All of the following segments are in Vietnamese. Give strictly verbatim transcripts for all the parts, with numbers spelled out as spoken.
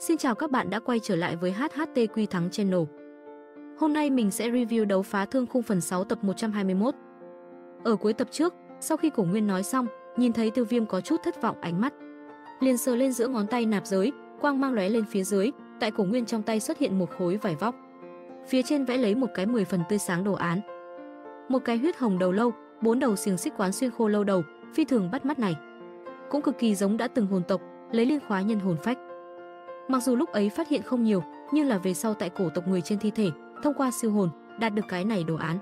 Xin chào các bạn đã quay trở lại với hát hát tê quy Thắng Channel. Hôm nay mình sẽ review Đấu Phá Thương Khung phần sáu tập một trăm hai mươi mốt. Ở cuối tập trước, sau khi Cổ Nguyên nói xong, nhìn thấy Tiêu Viêm có chút thất vọng ánh mắt. Liền sờ lên giữa ngón tay nạp giới, quang mang lóe lên phía dưới, tại Cổ Nguyên trong tay xuất hiện một khối vải vóc. Phía trên vẽ lấy một cái mười phần tươi sáng đồ án. Một cái huyết hồng đầu lâu, bốn đầu xiềng xích quán xuyên khô lâu đầu, phi thường bắt mắt này. Cũng cực kỳ giống đã từng hồn tộc, lấy liên khóa nhân hồn phách. Mặc dù lúc ấy phát hiện không nhiều, nhưng là về sau tại cổ tộc người trên thi thể, thông qua siêu hồn, đạt được cái này đồ án.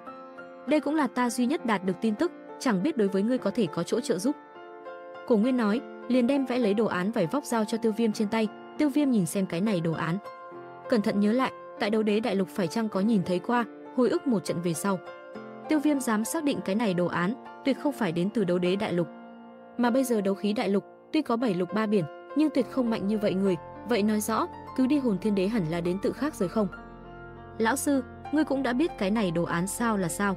Đây cũng là ta duy nhất đạt được tin tức, chẳng biết đối với ngươi có thể có chỗ trợ giúp. Cổ Nguyên nói, liền đem vẽ lấy đồ án vải vóc giao cho Tiêu Viêm trên tay. Tiêu Viêm nhìn xem cái này đồ án, cẩn thận nhớ lại, tại Đấu Đế Đại Lục phải chăng có nhìn thấy qua, hồi ức một trận về sau. Tiêu Viêm dám xác định cái này đồ án tuyệt không phải đến từ Đấu Đế Đại Lục, mà bây giờ Đấu Khí Đại Lục tuy có bảy lục ba biển, nhưng tuyệt không mạnh như vậy người. Vậy nói rõ, cứ đi hồn thiên đế hẳn là đến tự khác rồi không? Lão sư, ngươi cũng đã biết cái này đồ án sao là sao?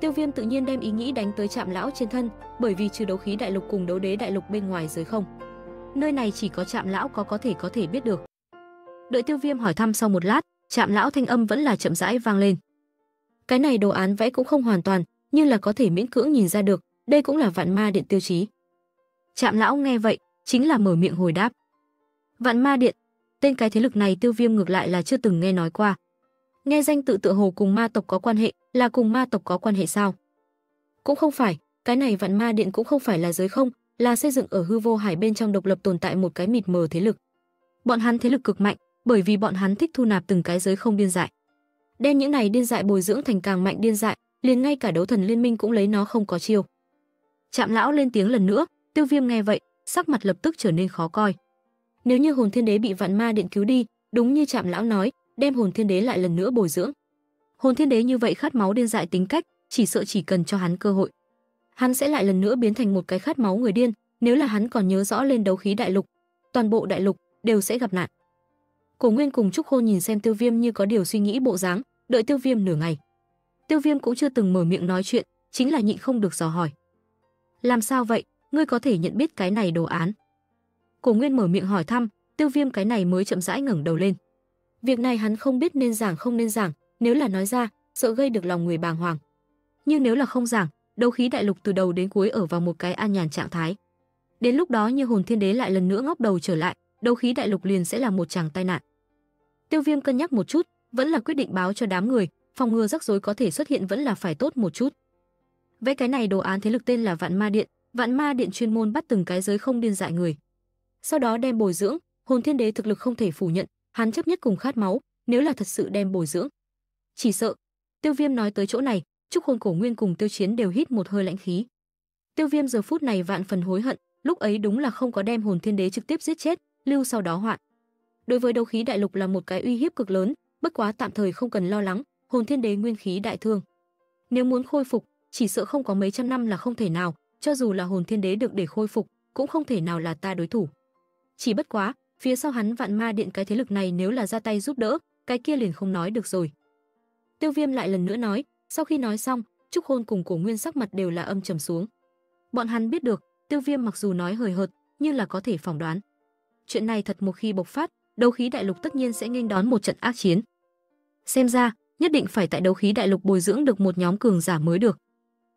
Tiêu Viêm tự nhiên đem ý nghĩ đánh tới Trạm lão trên thân, bởi vì trừ Đấu Khí Đại Lục cùng Đấu Đế Đại Lục bên ngoài giới không, nơi này chỉ có Trạm lão có có thể có thể biết được. Đợi Tiêu Viêm hỏi thăm sau một lát, Trạm lão thanh âm vẫn là chậm rãi vang lên. Cái này đồ án vẽ cũng không hoàn toàn, nhưng là có thể miễn cưỡng nhìn ra được, đây cũng là Vạn Ma Điện tiêu chí. Trạm lão nghe vậy, chính là mở miệng hồi đáp. Vạn Ma Điện, tên cái thế lực này Tiêu Viêm ngược lại là chưa từng nghe nói qua. Nghe danh tự tựa hồ cùng ma tộc có quan hệ, là cùng ma tộc có quan hệ sao? Cũng không phải, cái này Vạn Ma Điện cũng không phải là giới không, là xây dựng ở Hư Vô Hải bên trong độc lập tồn tại một cái mịt mờ thế lực. Bọn hắn thế lực cực mạnh, bởi vì bọn hắn thích thu nạp từng cái giới không điên dại. Đem những này điên dại bồi dưỡng thành càng mạnh điên dại, liền ngay cả Đấu Thần Liên Minh cũng lấy nó không có chiêu. Trạm lão lên tiếng lần nữa, Tiêu Viêm nghe vậy, sắc mặt lập tức trở nên khó coi. Nếu như hồn thiên đế bị Vạn Ma Điện cứu đi, đúng như Trạm lão nói, đem hồn thiên đế lại lần nữa bồi dưỡng. Hồn thiên đế như vậy khát máu điên dại tính cách, chỉ sợ chỉ cần cho hắn cơ hội, hắn sẽ lại lần nữa biến thành một cái khát máu người điên. Nếu là hắn còn nhớ rõ lên Đấu Khí Đại Lục, toàn bộ đại lục đều sẽ gặp nạn. Cổ Nguyên cùng Trúc Khôn nhìn xem Tiêu Viêm như có điều suy nghĩ bộ dáng, đợi Tiêu Viêm nửa ngày. Tiêu Viêm cũng chưa từng mở miệng nói chuyện, chính là nhịn không được dò hỏi. Làm sao vậy, ngươi có thể nhận biết cái này đồ án? Cổ Nguyên mở miệng hỏi thăm, Tiêu Viêm cái này mới chậm rãi ngẩng đầu lên. Việc này hắn không biết nên giảng không nên giảng, nếu là nói ra, sợ gây được lòng người bàng hoàng. Nhưng nếu là không giảng, Đấu Khí Đại Lục từ đầu đến cuối ở vào một cái an nhàn trạng thái. Đến lúc đó như hồn thiên đế lại lần nữa ngóc đầu trở lại, Đấu Khí Đại Lục liền sẽ là một tràng tai nạn. Tiêu Viêm cân nhắc một chút, vẫn là quyết định báo cho đám người, phòng ngừa rắc rối có thể xuất hiện vẫn là phải tốt một chút. Vẽ cái này đồ án thế lực tên là Vạn Ma Điện, Vạn Ma Điện chuyên môn bắt từng cái giới không điên dại người, sau đó đem bồi dưỡng. Hồn thiên đế thực lực không thể phủ nhận, hắn chấp nhất cùng khát máu, nếu là thật sự đem bồi dưỡng, chỉ sợ. Tiêu Viêm nói tới chỗ này, Trúc Khôn, Cổ Nguyên cùng Tiêu Chiến đều hít một hơi lãnh khí. Tiêu Viêm giờ phút này vạn phần hối hận, lúc ấy đúng là không có đem hồn thiên đế trực tiếp giết chết, lưu sau đó hoạn. Đối với Đấu Khí Đại Lục là một cái uy hiếp cực lớn, bất quá tạm thời không cần lo lắng, hồn thiên đế nguyên khí đại thương, nếu muốn khôi phục, chỉ sợ không có mấy trăm năm là không thể nào, cho dù là hồn thiên đế được để khôi phục, cũng không thể nào là ta đối thủ. Chỉ bất quá, phía sau hắn Vạn Ma Điện cái thế lực này nếu là ra tay giúp đỡ, cái kia liền không nói được rồi. Tiêu Viêm lại lần nữa nói, sau khi nói xong, Trúc Khôn cùng Cổ Nguyên sắc mặt đều là âm trầm xuống. Bọn hắn biết được, Tiêu Viêm mặc dù nói hời hợt, nhưng là có thể phỏng đoán. Chuyện này thật một khi bộc phát, Đấu Khí Đại Lục tất nhiên sẽ nghênh đón một trận ác chiến. Xem ra, nhất định phải tại Đấu Khí Đại Lục bồi dưỡng được một nhóm cường giả mới được.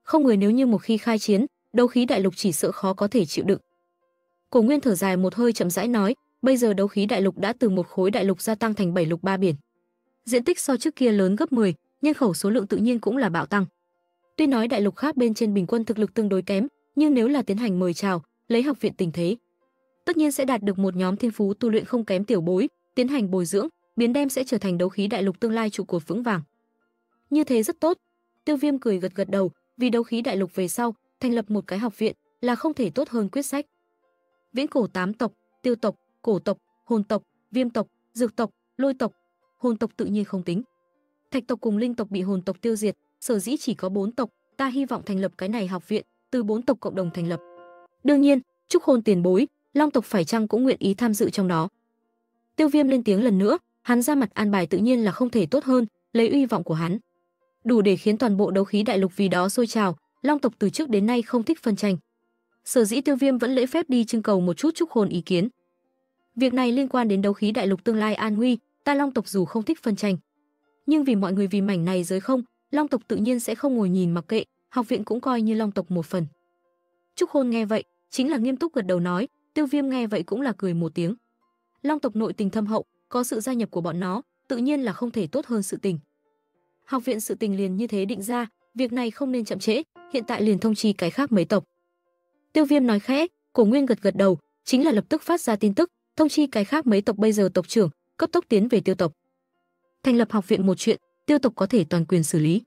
Không người nếu như một khi khai chiến, Đấu Khí Đại Lục chỉ sợ khó có thể chịu đựng. Cổ Nguyên thở dài một hơi chậm rãi nói, bây giờ Đấu Khí Đại Lục đã từ một khối đại lục gia tăng thành bảy lục ba biển. Diện tích so trước kia lớn gấp mười, nhân khẩu số lượng tự nhiên cũng là bạo tăng. Tuy nói đại lục khác bên trên bình quân thực lực tương đối kém, nhưng nếu là tiến hành mời chào, lấy học viện tình thế, tất nhiên sẽ đạt được một nhóm thiên phú tu luyện không kém tiểu bối, tiến hành bồi dưỡng, biến đem sẽ trở thành Đấu Khí Đại Lục tương lai trụ cột vững vàng. Như thế rất tốt. Tiêu Viêm cười gật gật đầu, vì Đấu Khí Đại Lục về sau, thành lập một cái học viện là không thể tốt hơn quyết sách. Viễn cổ tám tộc, Tiêu tộc, Cổ tộc, Hồn tộc, Viêm tộc, Dược tộc, Lôi tộc, Hồn tộc tự nhiên không tính. Thạch tộc cùng Linh tộc bị Hồn tộc tiêu diệt, sở dĩ chỉ có bốn tộc, ta hy vọng thành lập cái này học viện từ bốn tộc cộng đồng thành lập. Đương nhiên, Trúc Khôn tiền bối, Long tộc phải chăng cũng nguyện ý tham dự trong đó? Tiêu Viêm lên tiếng lần nữa, hắn ra mặt an bài tự nhiên là không thể tốt hơn, lấy uy vọng của hắn, đủ để khiến toàn bộ Đấu Khí Đại Lục vì đó sôi trào. Long tộc từ trước đến nay không thích phân tranh, sở dĩ Tiêu Viêm vẫn lễ phép đi trưng cầu một chút Trúc Khôn ý kiến. Việc này liên quan đến đấu khí đại lục tương lai an nguy, ta Long tộc dù không thích phân tranh, nhưng vì mọi người, vì mảnh này giới không, Long tộc tự nhiên sẽ không ngồi nhìn mặc kệ, học viện cũng coi như Long tộc một phần. Trúc Khôn nghe vậy, chính là nghiêm túc gật đầu nói, Tiêu Viêm nghe vậy cũng là cười một tiếng. Long tộc nội tình thâm hậu, có sự gia nhập của bọn nó, tự nhiên là không thể tốt hơn sự tình. Học viện sự tình liền như thế định ra, việc này không nên chậm trễ, hiện tại liền thông chi cái khác mấy tộc. Tiêu Viêm nói khẽ, Cổ Nguyên gật gật đầu, chính là lập tức phát ra tin tức, thông chi cái khác mấy tộc bây giờ tộc trưởng, cấp tốc tiến về Tiêu tộc. Thành lập học viện một chuyện, Tiêu tộc có thể toàn quyền xử lý.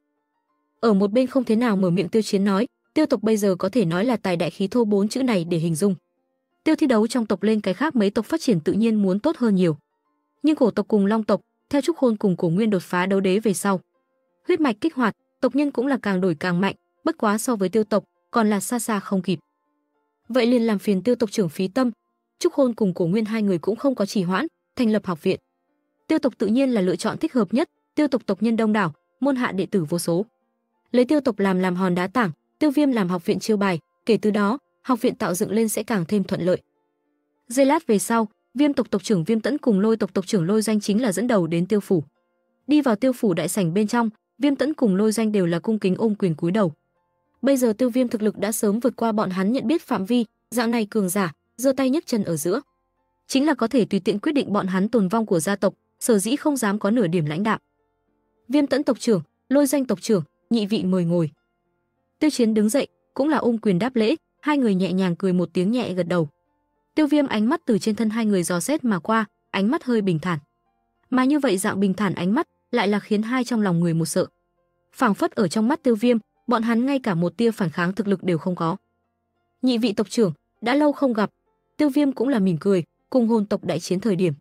Ở một bên không thế nào mở miệng Tiêu Chiến nói, Tiêu tộc bây giờ có thể nói là tài đại khí thô bốn chữ này để hình dung. Tiêu thi đấu trong tộc lên cái khác mấy tộc phát triển tự nhiên muốn tốt hơn nhiều. Nhưng Cổ tộc cùng Long tộc, theo Trúc Khôn cùng Cổ Nguyên đột phá đấu đế về sau, huyết mạch kích hoạt, tộc nhân cũng là càng đổi càng mạnh, bất quá so với Tiêu tộc còn là xa xa không kịp. Vậy liền làm phiền Tiêu tộc trưởng phí tâm. Trúc Khôn cùng Cổ Nguyên hai người cũng không có trì hoãn, thành lập học viện. Tiêu tộc tự nhiên là lựa chọn thích hợp nhất, Tiêu tộc tộc nhân đông đảo, môn hạ đệ tử vô số. Lấy Tiêu tộc làm làm hòn đá tảng, Tiêu Viêm làm học viện chiêu bài, kể từ đó, học viện tạo dựng lên sẽ càng thêm thuận lợi. Giây lát về sau, Viêm tộc tộc trưởng Viêm Tẫn cùng Lôi tộc tộc trưởng Lôi Doanh chính là dẫn đầu đến Tiêu phủ. Đi vào Tiêu phủ đại sảnh bên trong, Viêm Tẫn cùng Lôi Doanh đều là cung kính ôm quyền cúi đầu. Bây giờ Tiêu Viêm thực lực đã sớm vượt qua bọn hắn nhận biết phạm vi, dạng này cường giả, giơ tay nhấc chân ở giữa, chính là có thể tùy tiện quyết định bọn hắn tồn vong của gia tộc, sở dĩ không dám có nửa điểm lãnh đạm. Viêm Tẫn tộc trưởng, Lôi Doanh tộc trưởng, nhị vị mời ngồi. Tiêu Chiến đứng dậy, cũng là ôm quyền đáp lễ, hai người nhẹ nhàng cười một tiếng, nhẹ gật đầu. Tiêu Viêm ánh mắt từ trên thân hai người dò xét mà qua, ánh mắt hơi bình thản. Mà như vậy dạng bình thản ánh mắt, lại là khiến hai trong lòng người một sợ. Phảng phất ở trong mắt Tiêu Viêm, bọn hắn ngay cả một tia phản kháng thực lực đều không có. Nhị vị tộc trưởng, đã lâu không gặp. Tiêu Viêm cũng là mỉm cười, cùng hồn tộc đại chiến thời điểm,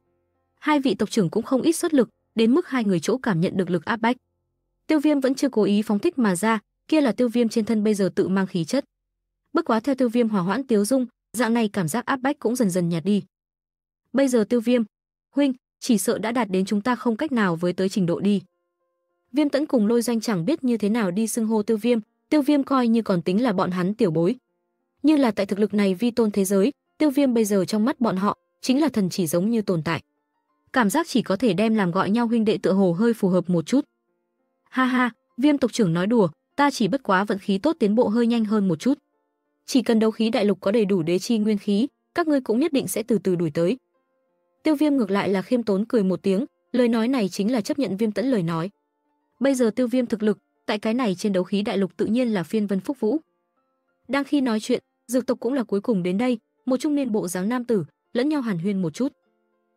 hai vị tộc trưởng cũng không ít xuất lực, đến mức hai người chỗ cảm nhận được lực áp bách, Tiêu Viêm vẫn chưa cố ý phóng thích mà ra, kia là Tiêu Viêm trên thân bây giờ tự mang khí chất. Bất quá theo Tiêu Viêm hòa hoãn tiếu dung, dạng này cảm giác áp bách cũng dần dần nhạt đi. Bây giờ Tiêu Viêm, huynh, chỉ sợ đã đạt đến chúng ta không cách nào với tới trình độ đi. Viêm Tẫn cùng Lôi Doanh chẳng biết như thế nào đi xưng hô Tiêu Viêm, Tiêu Viêm coi như còn tính là bọn hắn tiểu bối. Nhưng là tại thực lực này vi tôn thế giới, Tiêu Viêm bây giờ trong mắt bọn họ chính là thần chỉ giống như tồn tại. Cảm giác chỉ có thể đem làm gọi nhau huynh đệ tựa hồ hơi phù hợp một chút. Ha ha, Viêm tộc trưởng nói đùa, ta chỉ bất quá vận khí tốt, tiến bộ hơi nhanh hơn một chút. Chỉ cần đấu khí đại lục có đầy đủ đế chi nguyên khí, các ngươi cũng nhất định sẽ từ từ đuổi tới. Tiêu Viêm ngược lại là khiêm tốn cười một tiếng, lời nói này chính là chấp nhận Viêm Tẫn lời nói. Bây giờ Tiêu Viêm thực lực, tại cái này trên đấu khí đại lục tự nhiên là phiên vân phúc vũ. Đang khi nói chuyện, dược tộc cũng là cuối cùng đến đây, một trung niên bộ dáng nam tử, lẫn nhau hàn huyên một chút.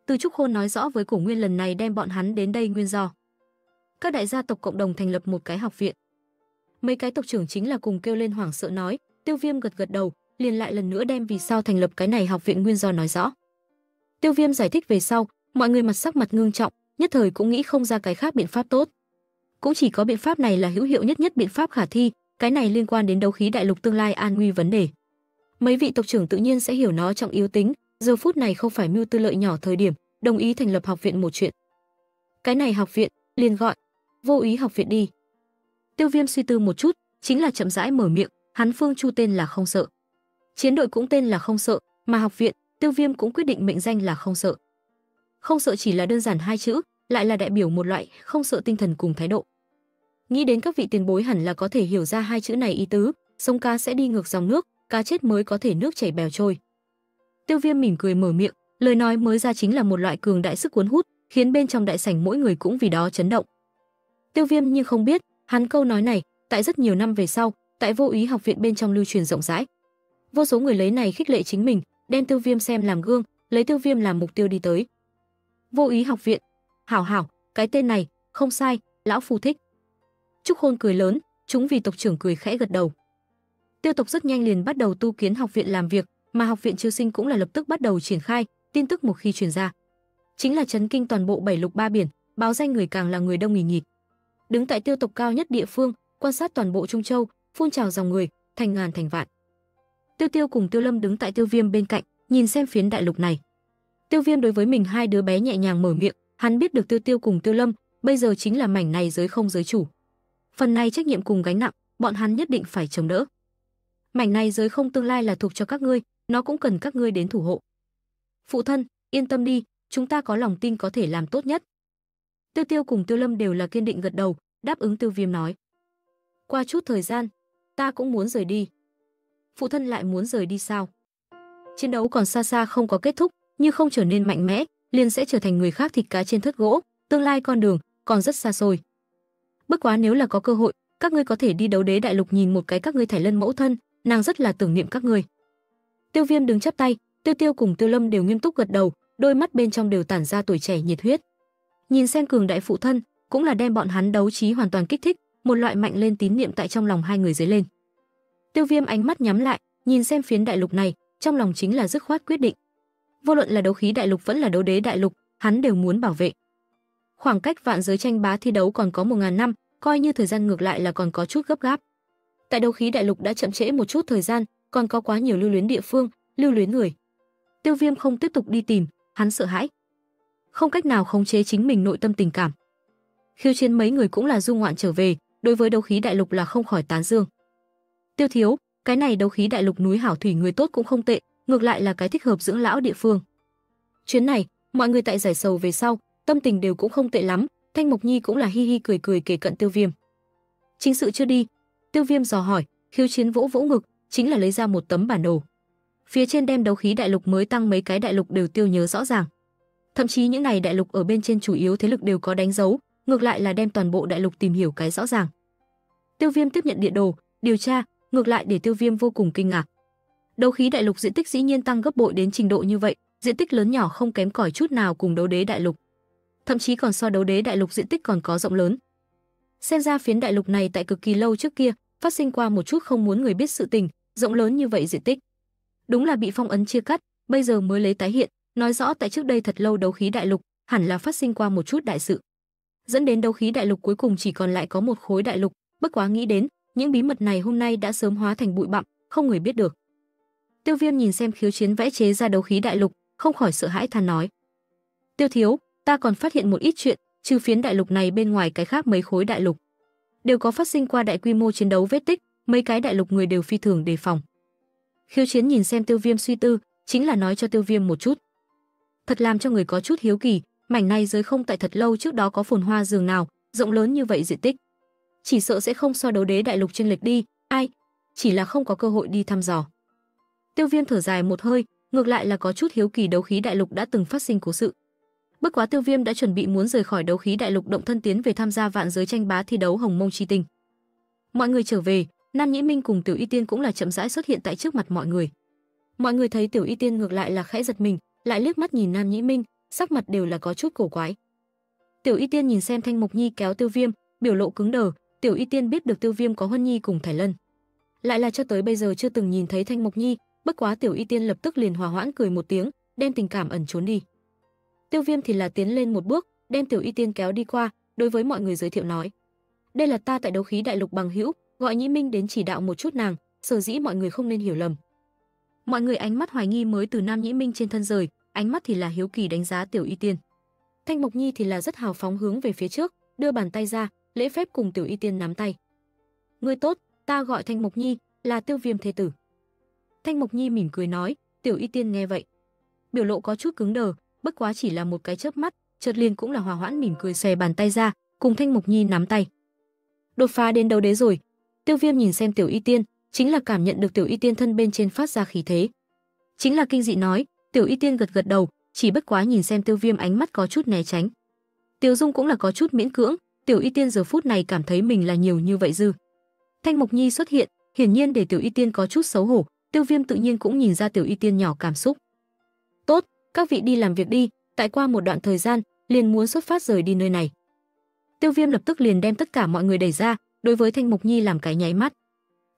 Từ Trúc Khôn nói rõ với Cổ Nguyên lần này đem bọn hắn đến đây nguyên do. Các đại gia tộc cộng đồng thành lập một cái học viện. Mấy cái tộc trưởng chính là cùng kêu lên hoảng sợ nói, Tiêu Viêm gật gật đầu, liền lại lần nữa đem vì sao thành lập cái này học viện nguyên do nói rõ. Tiêu Viêm giải thích về sau, mọi người mặt sắc mặt ngưng trọng, nhất thời cũng nghĩ không ra cái khác biện pháp tốt. Cũng chỉ có biện pháp này là hữu hiệu nhất nhất biện pháp khả thi, cái này liên quan đến đấu khí đại lục tương lai an nguy vấn đề. Mấy vị tộc trưởng tự nhiên sẽ hiểu nó trọng yếu tính, giờ phút này không phải mưu tư lợi nhỏ thời điểm, đồng ý thành lập học viện một chuyện. Cái này học viện, liền gọi Vô Úy học viện đi. Tiêu Viêm suy tư một chút, chính là chậm rãi mở miệng, hắn Phương Chu tên là không sợ. Chiến đội cũng tên là không sợ, mà học viện, Tiêu Viêm cũng quyết định mệnh danh là không sợ. Không sợ chỉ là đơn giản hai chữ, lại là đại biểu một loại không sợ tinh thần cùng thái độ. Nghĩ đến các vị tiền bối hẳn là có thể hiểu ra hai chữ này ý tứ, sông cá sẽ đi ngược dòng nước, cá chết mới có thể nước chảy bèo trôi. Tiêu Viêm mỉm cười mở miệng, lời nói mới ra chính là một loại cường đại sức cuốn hút, khiến bên trong đại sảnh mỗi người cũng vì đó chấn động. Tiêu Viêm nhưng không biết, hắn câu nói này, tại rất nhiều năm về sau, tại Vô Úy học viện bên trong lưu truyền rộng rãi. Vô số người lấy này khích lệ chính mình, đem Tiêu Viêm xem làm gương, lấy Tiêu Viêm làm mục tiêu đi tới. Vô Úy học viện, hảo hảo, cái tên này, không sai, lão phu thích. Trúc Khôn cười lớn, chúng vì tộc trưởng cười khẽ gật đầu. Tiêu tộc rất nhanh liền bắt đầu tu kiến học viện làm việc, mà học viện chiêu sinh cũng là lập tức bắt đầu triển khai, tin tức một khi truyền ra, chính là chấn kinh toàn bộ bảy lục ba biển, báo danh người càng là người đông nghỉ nghịt. Đứng tại Tiêu tộc cao nhất địa phương, quan sát toàn bộ Trung Châu, phun trào dòng người, thành ngàn thành vạn. Tiêu Tiêu cùng Tiêu Lâm đứng tại Tiêu Viêm bên cạnh, nhìn xem phiến đại lục này. Tiêu Viêm đối với mình hai đứa bé nhẹ nhàng mở miệng, hắn biết được Tiêu Tiêu cùng Tiêu Lâm, bây giờ chính là mảnh này giới không giới chủ. Phần này trách nhiệm cùng gánh nặng, bọn hắn nhất định phải chống đỡ. Mảnh này giới không tương lai là thuộc cho các ngươi, nó cũng cần các ngươi đến thủ hộ. Phụ thân, Yên tâm đi, chúng ta có lòng tin có thể làm tốt nhất. Tiêu Tiêu cùng Tiêu Lâm đều là kiên định gật đầu, đáp ứng Tiêu Viêm nói. Qua chút thời gian, ta cũng muốn rời đi. Phụ thân lại muốn rời đi sao? Chiến đấu còn xa xa không có kết thúc, nhưng không trở nên mạnh mẽ, liền sẽ trở thành người khác thịt cá trên thớt gỗ, tương lai con đường còn rất xa xôi. Bất quá nếu là có cơ hội, các ngươi có thể đi Đấu Đế Đại Lục nhìn một cái các ngươi Thải Lân mẫu thân, nàng rất là tưởng niệm các ngươi. Tiêu Viêm đứng chắp tay, Tiêu Tiêu cùng Tiêu Lâm đều nghiêm túc gật đầu, đôi mắt bên trong đều tản ra tuổi trẻ nhiệt huyết. Nhìn xem cường đại phụ thân, cũng là đem bọn hắn đấu trí hoàn toàn kích thích, một loại mạnh lên tín niệm tại trong lòng hai người dấy lên. Tiêu Viêm ánh mắt nhắm lại, nhìn xem phiến đại lục này, trong lòng chính là dứt khoát quyết định. Vô luận là Đấu Khí Đại Lục vẫn là Đấu Đế Đại Lục, hắn đều muốn bảo vệ. Khoảng cách vạn giới tranh bá thi đấu còn có một ngàn năm, coi như thời gian ngược lại là còn có chút gấp gáp. Tại Đấu Khí Đại Lục đã chậm trễ một chút thời gian, còn có quá nhiều lưu luyến địa phương, lưu luyến người. Tiêu Viêm không tiếp tục đi tìm, hắn sợ hãi, không cách nào khống chế chính mình nội tâm tình cảm. Khiêu Chiến mấy người cũng là du ngoạn trở về, đối với Đấu Khí Đại Lục là không khỏi tán dương. Tiêu thiếu, cái này Đấu Khí Đại Lục núi hảo thủy người tốt cũng không tệ, ngược lại là cái thích hợp dưỡng lão địa phương. Chuyến này, mọi người tại giải sầu về sau, tâm tình đều cũng không tệ lắm, Thanh Mộc Nhi cũng là hi hi cười cười kể cận Tiêu Viêm. Chính sự chưa đi, Tiêu Viêm dò hỏi, Khiêu Chiến vỗ vỗ ngực, chính là lấy ra một tấm bản đồ. Phía trên đem Đấu Khí Đại Lục mới tăng mấy cái đại lục đều tiêu nhớ rõ ràng. Thậm chí những này đại lục ở bên trên chủ yếu thế lực đều có đánh dấu, ngược lại là đem toàn bộ đại lục tìm hiểu cái rõ ràng. Tiêu Viêm tiếp nhận địa đồ, điều tra, ngược lại để Tiêu Viêm vô cùng kinh ngạc. Đấu Khí Đại Lục diện tích dĩ nhiên tăng gấp bội đến trình độ như vậy, diện tích lớn nhỏ không kém cỏi chút nào cùng Đấu Đế Đại Lục. Thậm chí còn so Đấu Đế Đại Lục diện tích còn có rộng lớn. Xem ra phiến đại lục này tại cực kỳ lâu trước kia phát sinh qua một chút không muốn người biết sự tình, rộng lớn như vậy diện tích. Đúng là bị phong ấn chia cắt, bây giờ mới lấy tái hiện, nói rõ tại trước đây thật lâu Đấu Khí Đại Lục hẳn là phát sinh qua một chút đại sự. Dẫn đến Đấu Khí Đại Lục cuối cùng chỉ còn lại có một khối đại lục, bất quá nghĩ đến, những bí mật này hôm nay đã sớm hóa thành bụi bặm, không người biết được. Tiêu Viêm nhìn xem Khiếu Chiến vẽ chế ra Đấu Khí Đại Lục, không khỏi sợ hãi than nói: "Tiêu thiếu, ta còn phát hiện một ít chuyện, trừ phiến đại lục này bên ngoài cái khác mấy khối đại lục đều có phát sinh qua đại quy mô chiến đấu vết tích, mấy cái đại lục người đều phi thường đề phòng." Khiêu Chiến nhìn xem Tiêu Viêm suy tư, chính là nói cho Tiêu Viêm một chút. Thật làm cho người có chút hiếu kỳ, mảnh này giới không tại thật lâu trước đó có phồn hoa dường nào, rộng lớn như vậy diện tích. Chỉ sợ sẽ không so Đấu Đế Đại Lục chênh lệch đi, ai, chỉ là không có cơ hội đi thăm dò. Tiêu Viêm thở dài một hơi, ngược lại là có chút hiếu kỳ Đấu Khí Đại Lục đã từng phát sinh cố sự. Bất quá Tiêu Viêm đã chuẩn bị muốn rời khỏi Đấu Khí Đại Lục động thân tiến về tham gia vạn giới tranh bá thi đấu Hồng Mông Chi Tinh. Mọi người trở về, Nam Nhĩ Minh cùng Tiểu Y Tiên cũng là chậm rãi xuất hiện tại trước mặt mọi người. Mọi người thấy Tiểu Y Tiên ngược lại là khẽ giật mình, lại liếc mắt nhìn Nam Nhĩ Minh, sắc mặt đều là có chút cổ quái. Tiểu Y Tiên nhìn xem Thanh Mộc Nhi kéo Tiêu Viêm, biểu lộ cứng đờ. Tiểu Y Tiên biết được Tiêu Viêm có Huân Nhi cùng Thải Lân, lại là cho tới bây giờ chưa từng nhìn thấy Thanh Mộc Nhi. Bất quá Tiểu Y Tiên lập tức liền hòa hoãn cười một tiếng, đem tình cảm ẩn trốn đi. Tiêu Viêm thì là tiến lên một bước, đem Tiểu Y Tiên kéo đi qua, đối với mọi người giới thiệu nói: "Đây là ta tại Đấu Khí Đại Lục bằng hữu, gọi Nhĩ Minh đến chỉ đạo một chút nàng, sở dĩ mọi người không nên hiểu lầm." Mọi người ánh mắt hoài nghi mới từ Nam Nhĩ Minh trên thân rời, ánh mắt thì là hiếu kỳ đánh giá Tiểu Y Tiên. Thanh Mộc Nhi thì là rất hào phóng hướng về phía trước, đưa bàn tay ra, lễ phép cùng Tiểu Y Tiên nắm tay. "Ngươi tốt, ta gọi Thanh Mộc Nhi, là Tiêu Viêm thê tử." Thanh Mộc Nhi mỉm cười nói. Tiểu Y Tiên nghe vậy, biểu lộ có chút cứng đờ, bất quá chỉ là một cái chớp mắt, chợt liền cũng là hòa hoãn mỉm cười xòe bàn tay ra, cùng Thanh Mộc Nhi nắm tay. Đột phá đến Đấu Đế rồi. Tiêu Viêm nhìn xem Tiểu Y Tiên, chính là cảm nhận được Tiểu Y Tiên thân bên trên phát ra khí thế. Chính là kinh dị nói. Tiểu Y Tiên gật gật đầu, chỉ bất quá nhìn xem Tiêu Viêm ánh mắt có chút né tránh. Tiểu Dung cũng là có chút miễn cưỡng, Tiểu Y Tiên giờ phút này cảm thấy mình là nhiều như vậy dư. Thanh Mộc Nhi xuất hiện, hiển nhiên để Tiểu Y Tiên có chút xấu hổ, Tiêu Viêm tự nhiên cũng nhìn ra Tiểu Y Tiên nhỏ cảm xúc. "Tốt, các vị đi làm việc đi, tại qua một đoạn thời gian, liền muốn xuất phát rời đi nơi này." Tiêu Viêm lập tức liền đem tất cả mọi người đẩy ra, đối với Thanh Mộc Nhi làm cái nháy mắt.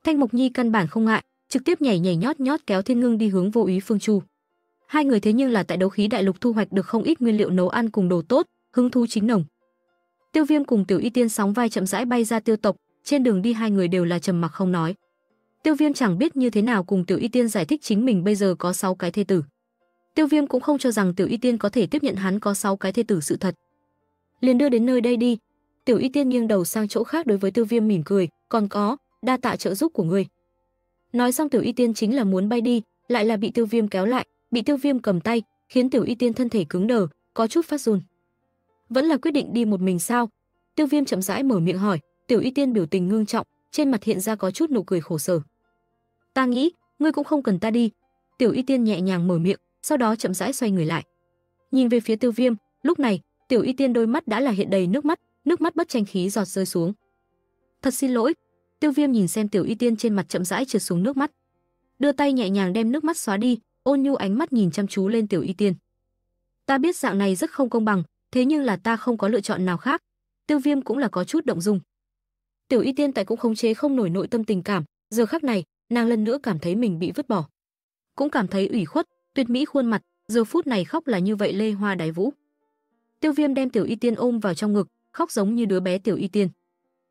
Thanh Mộc Nhi căn bản không ngại, trực tiếp nhảy nhảy nhót nhót kéo Thiên Ngưng đi hướng Vô Úy Phương Chu. Hai người thế nhưng là tại Đấu Khí Đại Lục thu hoạch được không ít nguyên liệu nấu ăn cùng đồ tốt, hứng thú chính nồng. Tiêu Viêm cùng Tiểu Y Tiên sóng vai chậm rãi bay ra Tiêu tộc, trên đường đi hai người đều là trầm mặc không nói. Tiêu Viêm chẳng biết như thế nào cùng Tiểu Y Tiên giải thích chính mình bây giờ có sáu cái thê tử. Tiêu Viêm cũng không cho rằng Tiểu Y Tiên có thể tiếp nhận hắn có sáu cái thê tử sự thật. "Liền đưa đến nơi đây đi." Tiểu Y Tiên nghiêng đầu sang chỗ khác đối với Tiêu Viêm mỉm cười, "Còn có, đa tạ trợ giúp của ngươi." Nói xong Tiểu Y Tiên chính là muốn bay đi, lại là bị Tiêu Viêm kéo lại, bị Tiêu Viêm cầm tay, khiến Tiểu Y Tiên thân thể cứng đờ, có chút phát run. Vẫn là quyết định đi một mình sao? Tiêu Viêm chậm rãi mở miệng hỏi. Tiểu Y Tiên biểu tình ngưng trọng, trên mặt hiện ra có chút nụ cười khổ sở. Ta nghĩ ngươi cũng không cần ta đi. Tiểu Y Tiên nhẹ nhàng mở miệng, sau đó chậm rãi xoay người lại, nhìn về phía Tiêu Viêm. Lúc này Tiểu Y Tiên đôi mắt đã là hiện đầy nước mắt, nước mắt bất tranh khí giọt rơi xuống. Thật xin lỗi. Tiêu Viêm nhìn xem Tiểu Y Tiên trên mặt chậm rãi trượt xuống nước mắt, đưa tay nhẹ nhàng đem nước mắt xóa đi, ôn nhu ánh mắt nhìn chăm chú lên Tiểu Y Tiên. Ta biết dạng này rất không công bằng, thế nhưng là ta không có lựa chọn nào khác. Tiêu Viêm cũng là có chút động dung. Tiểu Y Tiên tại cũng khống chế không nổi nội tâm tình cảm, giờ khắc này nàng lần nữa cảm thấy mình bị vứt bỏ, cũng cảm thấy ủy khuất. Tuyệt mỹ khuôn mặt giờ phút này khóc là như vậy lê hoa đái vũ. Tiêu Viêm đem Tiểu Y Tiên ôm vào trong ngực, khóc giống như đứa bé Tiểu Y Tiên.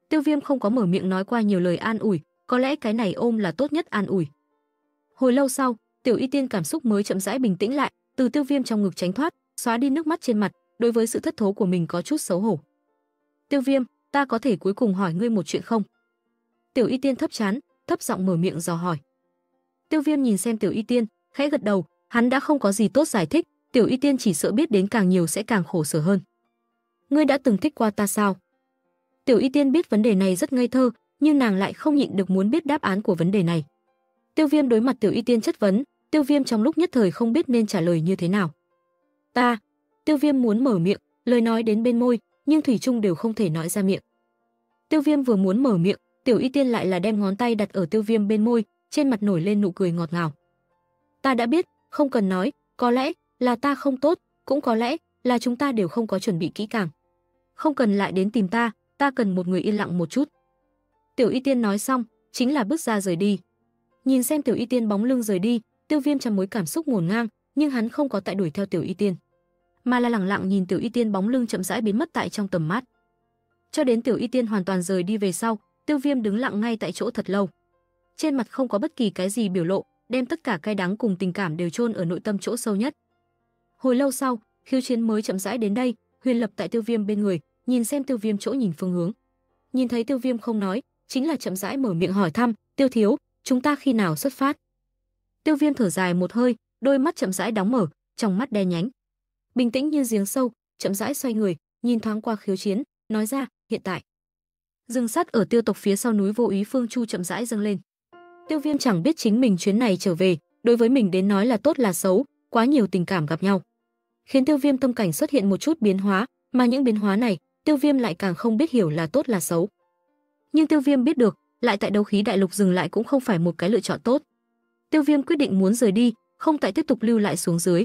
Tiêu Viêm không có mở miệng nói qua nhiều lời an ủi, có lẽ cái này ôm là tốt nhất an ủi. Hồi lâu sau, Tiểu Y Tiên cảm xúc mới chậm rãi bình tĩnh lại, từ Tiêu Viêm trong ngực tránh thoát, xóa đi nước mắt trên mặt, đối với sự thất thố của mình có chút xấu hổ. Tiêu Viêm, ta có thể cuối cùng hỏi ngươi một chuyện không? Tiểu Y Tiên thấp chán, thấp giọng mở miệng dò hỏi. Tiêu Viêm nhìn xem Tiểu Y Tiên, khẽ gật đầu, hắn đã không có gì tốt giải thích, Tiểu Y Tiên chỉ sợ biết đến càng nhiều sẽ càng khổ sở hơn. Ngươi đã từng thích qua ta sao? Tiểu Y Tiên biết vấn đề này rất ngây thơ, nhưng nàng lại không nhịn được muốn biết đáp án của vấn đề này. Tiêu Viêm đối mặt Tiểu Y Tiên chất vấn, Tiêu Viêm trong lúc nhất thời không biết nên trả lời như thế nào. Ta, Tiêu Viêm muốn mở miệng, lời nói đến bên môi, nhưng thủy chung đều không thể nói ra miệng. Tiêu Viêm vừa muốn mở miệng, Tiểu Y Tiên lại là đem ngón tay đặt ở Tiêu Viêm bên môi, trên mặt nổi lên nụ cười ngọt ngào. Ta đã biết, không cần nói, có lẽ là ta không tốt, cũng có lẽ là chúng ta đều không có chuẩn bị kỹ càng. Không cần lại đến tìm ta, ta cần một người yên lặng một chút. Tiểu Y Tiên nói xong, chính là bước ra rời đi. Nhìn xem Tiểu Y Tiên bóng lưng rời đi, Tiêu Viêm trong mối cảm xúc ngổn ngang, nhưng hắn không có tại đuổi theo Tiểu Y Tiên, mà là lẳng lặng nhìn Tiểu Y Tiên bóng lưng chậm rãi biến mất tại trong tầm mắt. Cho đến Tiểu Y Tiên hoàn toàn rời đi về sau, Tiêu Viêm đứng lặng ngay tại chỗ thật lâu. Trên mặt không có bất kỳ cái gì biểu lộ, đem tất cả cay đắng cùng tình cảm đều chôn ở nội tâm chỗ sâu nhất. Hồi lâu sau, Khiêu Chiến mới chậm rãi đến đây, huyền lập tại Tiêu Viêm bên người, nhìn xem Tiêu Viêm chỗ nhìn phương hướng. Nhìn thấy Tiêu Viêm không nói, chính là chậm rãi mở miệng hỏi thăm, "Tiêu thiếu, chúng ta khi nào xuất phát?" Tiêu Viêm thở dài một hơi, đôi mắt chậm rãi đóng mở, trong mắt đen nhánh, bình tĩnh như giếng sâu, chậm rãi xoay người, nhìn thoáng qua Khiếu Chiến, nói ra, "Hiện tại." Rừng sắt ở Tiêu tộc phía sau núi Vô Úy Phương Chu chậm rãi dâng lên. Tiêu Viêm chẳng biết chính mình chuyến này trở về, đối với mình đến nói là tốt là xấu, quá nhiều tình cảm gặp nhau, khiến Tiêu Viêm tâm cảnh xuất hiện một chút biến hóa, mà những biến hóa này, Tiêu Viêm lại càng không biết hiểu là tốt là xấu. Nhưng Tiêu Viêm biết được, lại tại Đấu Khí Đại Lục dừng lại cũng không phải một cái lựa chọn tốt. Tiêu Viêm quyết định muốn rời đi, không tại tiếp tục lưu lại xuống dưới.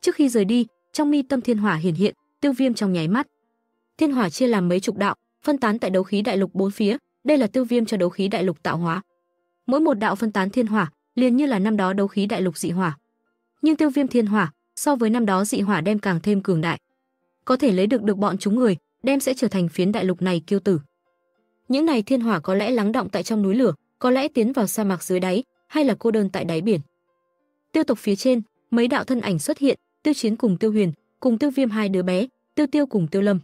Trước khi rời đi, trong mi tâm thiên hỏa hiển hiện, Tiêu Viêm trong nháy mắt. Thiên hỏa chia làm mấy chục đạo, phân tán tại Đấu Khí Đại Lục bốn phía, đây là Tiêu Viêm cho Đấu Khí Đại Lục tạo hóa. Mỗi một đạo phân tán thiên hỏa, liền như là năm đó Đấu Khí Đại Lục dị hỏa. Nhưng Tiêu Viêm thiên hỏa, so với năm đó dị hỏa đem càng thêm cường đại. Có thể lấy được được bọn chúng người, đem sẽ trở thành phiến đại lục này kiêu tử. Những này thiên hỏa có lẽ lắng động tại trong núi lửa, có lẽ tiến vào sa mạc dưới đáy, hay là cô đơn tại đáy biển. Tiêu tộc phía trên, mấy đạo thân ảnh xuất hiện, Tiêu Chiến cùng Tiêu Huyền, cùng Tiêu Viêm hai đứa bé, Tiêu Tiêu cùng Tiêu Lâm.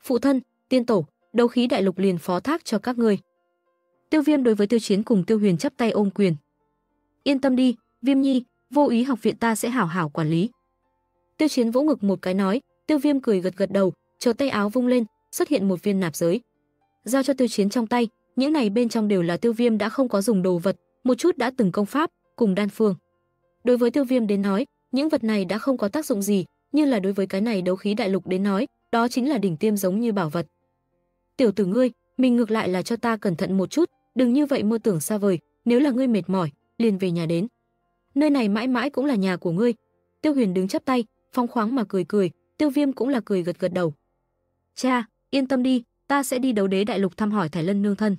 Phụ thân, tiên tổ, Đấu Khí Đại Lục liền phó thác cho các ngươi. Tiêu Viêm đối với Tiêu Chiến cùng Tiêu Huyền chắp tay ôm quyền. Yên tâm đi, Viêm Nhi, Vô Úy học viện ta sẽ hảo hảo quản lý. Tiêu Chiến vỗ ngực một cái nói. Tiêu Viêm cười gật gật đầu, chờ tay áo vung lên, xuất hiện một viên nạp giới. Giao cho Tiêu Chiến trong tay, những này bên trong đều là Tiêu Viêm đã không có dùng đồ vật, một chút đã từng công pháp, cùng đan phương. Đối với Tiêu Viêm đến nói, những vật này đã không có tác dụng gì, nhưng là đối với cái này Đấu Khí Đại Lục đến nói, đó chính là đỉnh tiêm giống như bảo vật. Tiểu tử ngươi, mình ngược lại là cho ta cẩn thận một chút, đừng như vậy mơ tưởng xa vời, nếu là ngươi mệt mỏi, liền về nhà đến. Nơi này mãi mãi cũng là nhà của ngươi. Tiêu Huyền đứng chắp tay, phóng khoáng mà cười cười. Tiêu Viêm cũng là cười gật gật đầu. Cha, yên tâm đi, ta sẽ đi Đấu Đế Đại Lục thăm hỏi Thái Lân nương thân.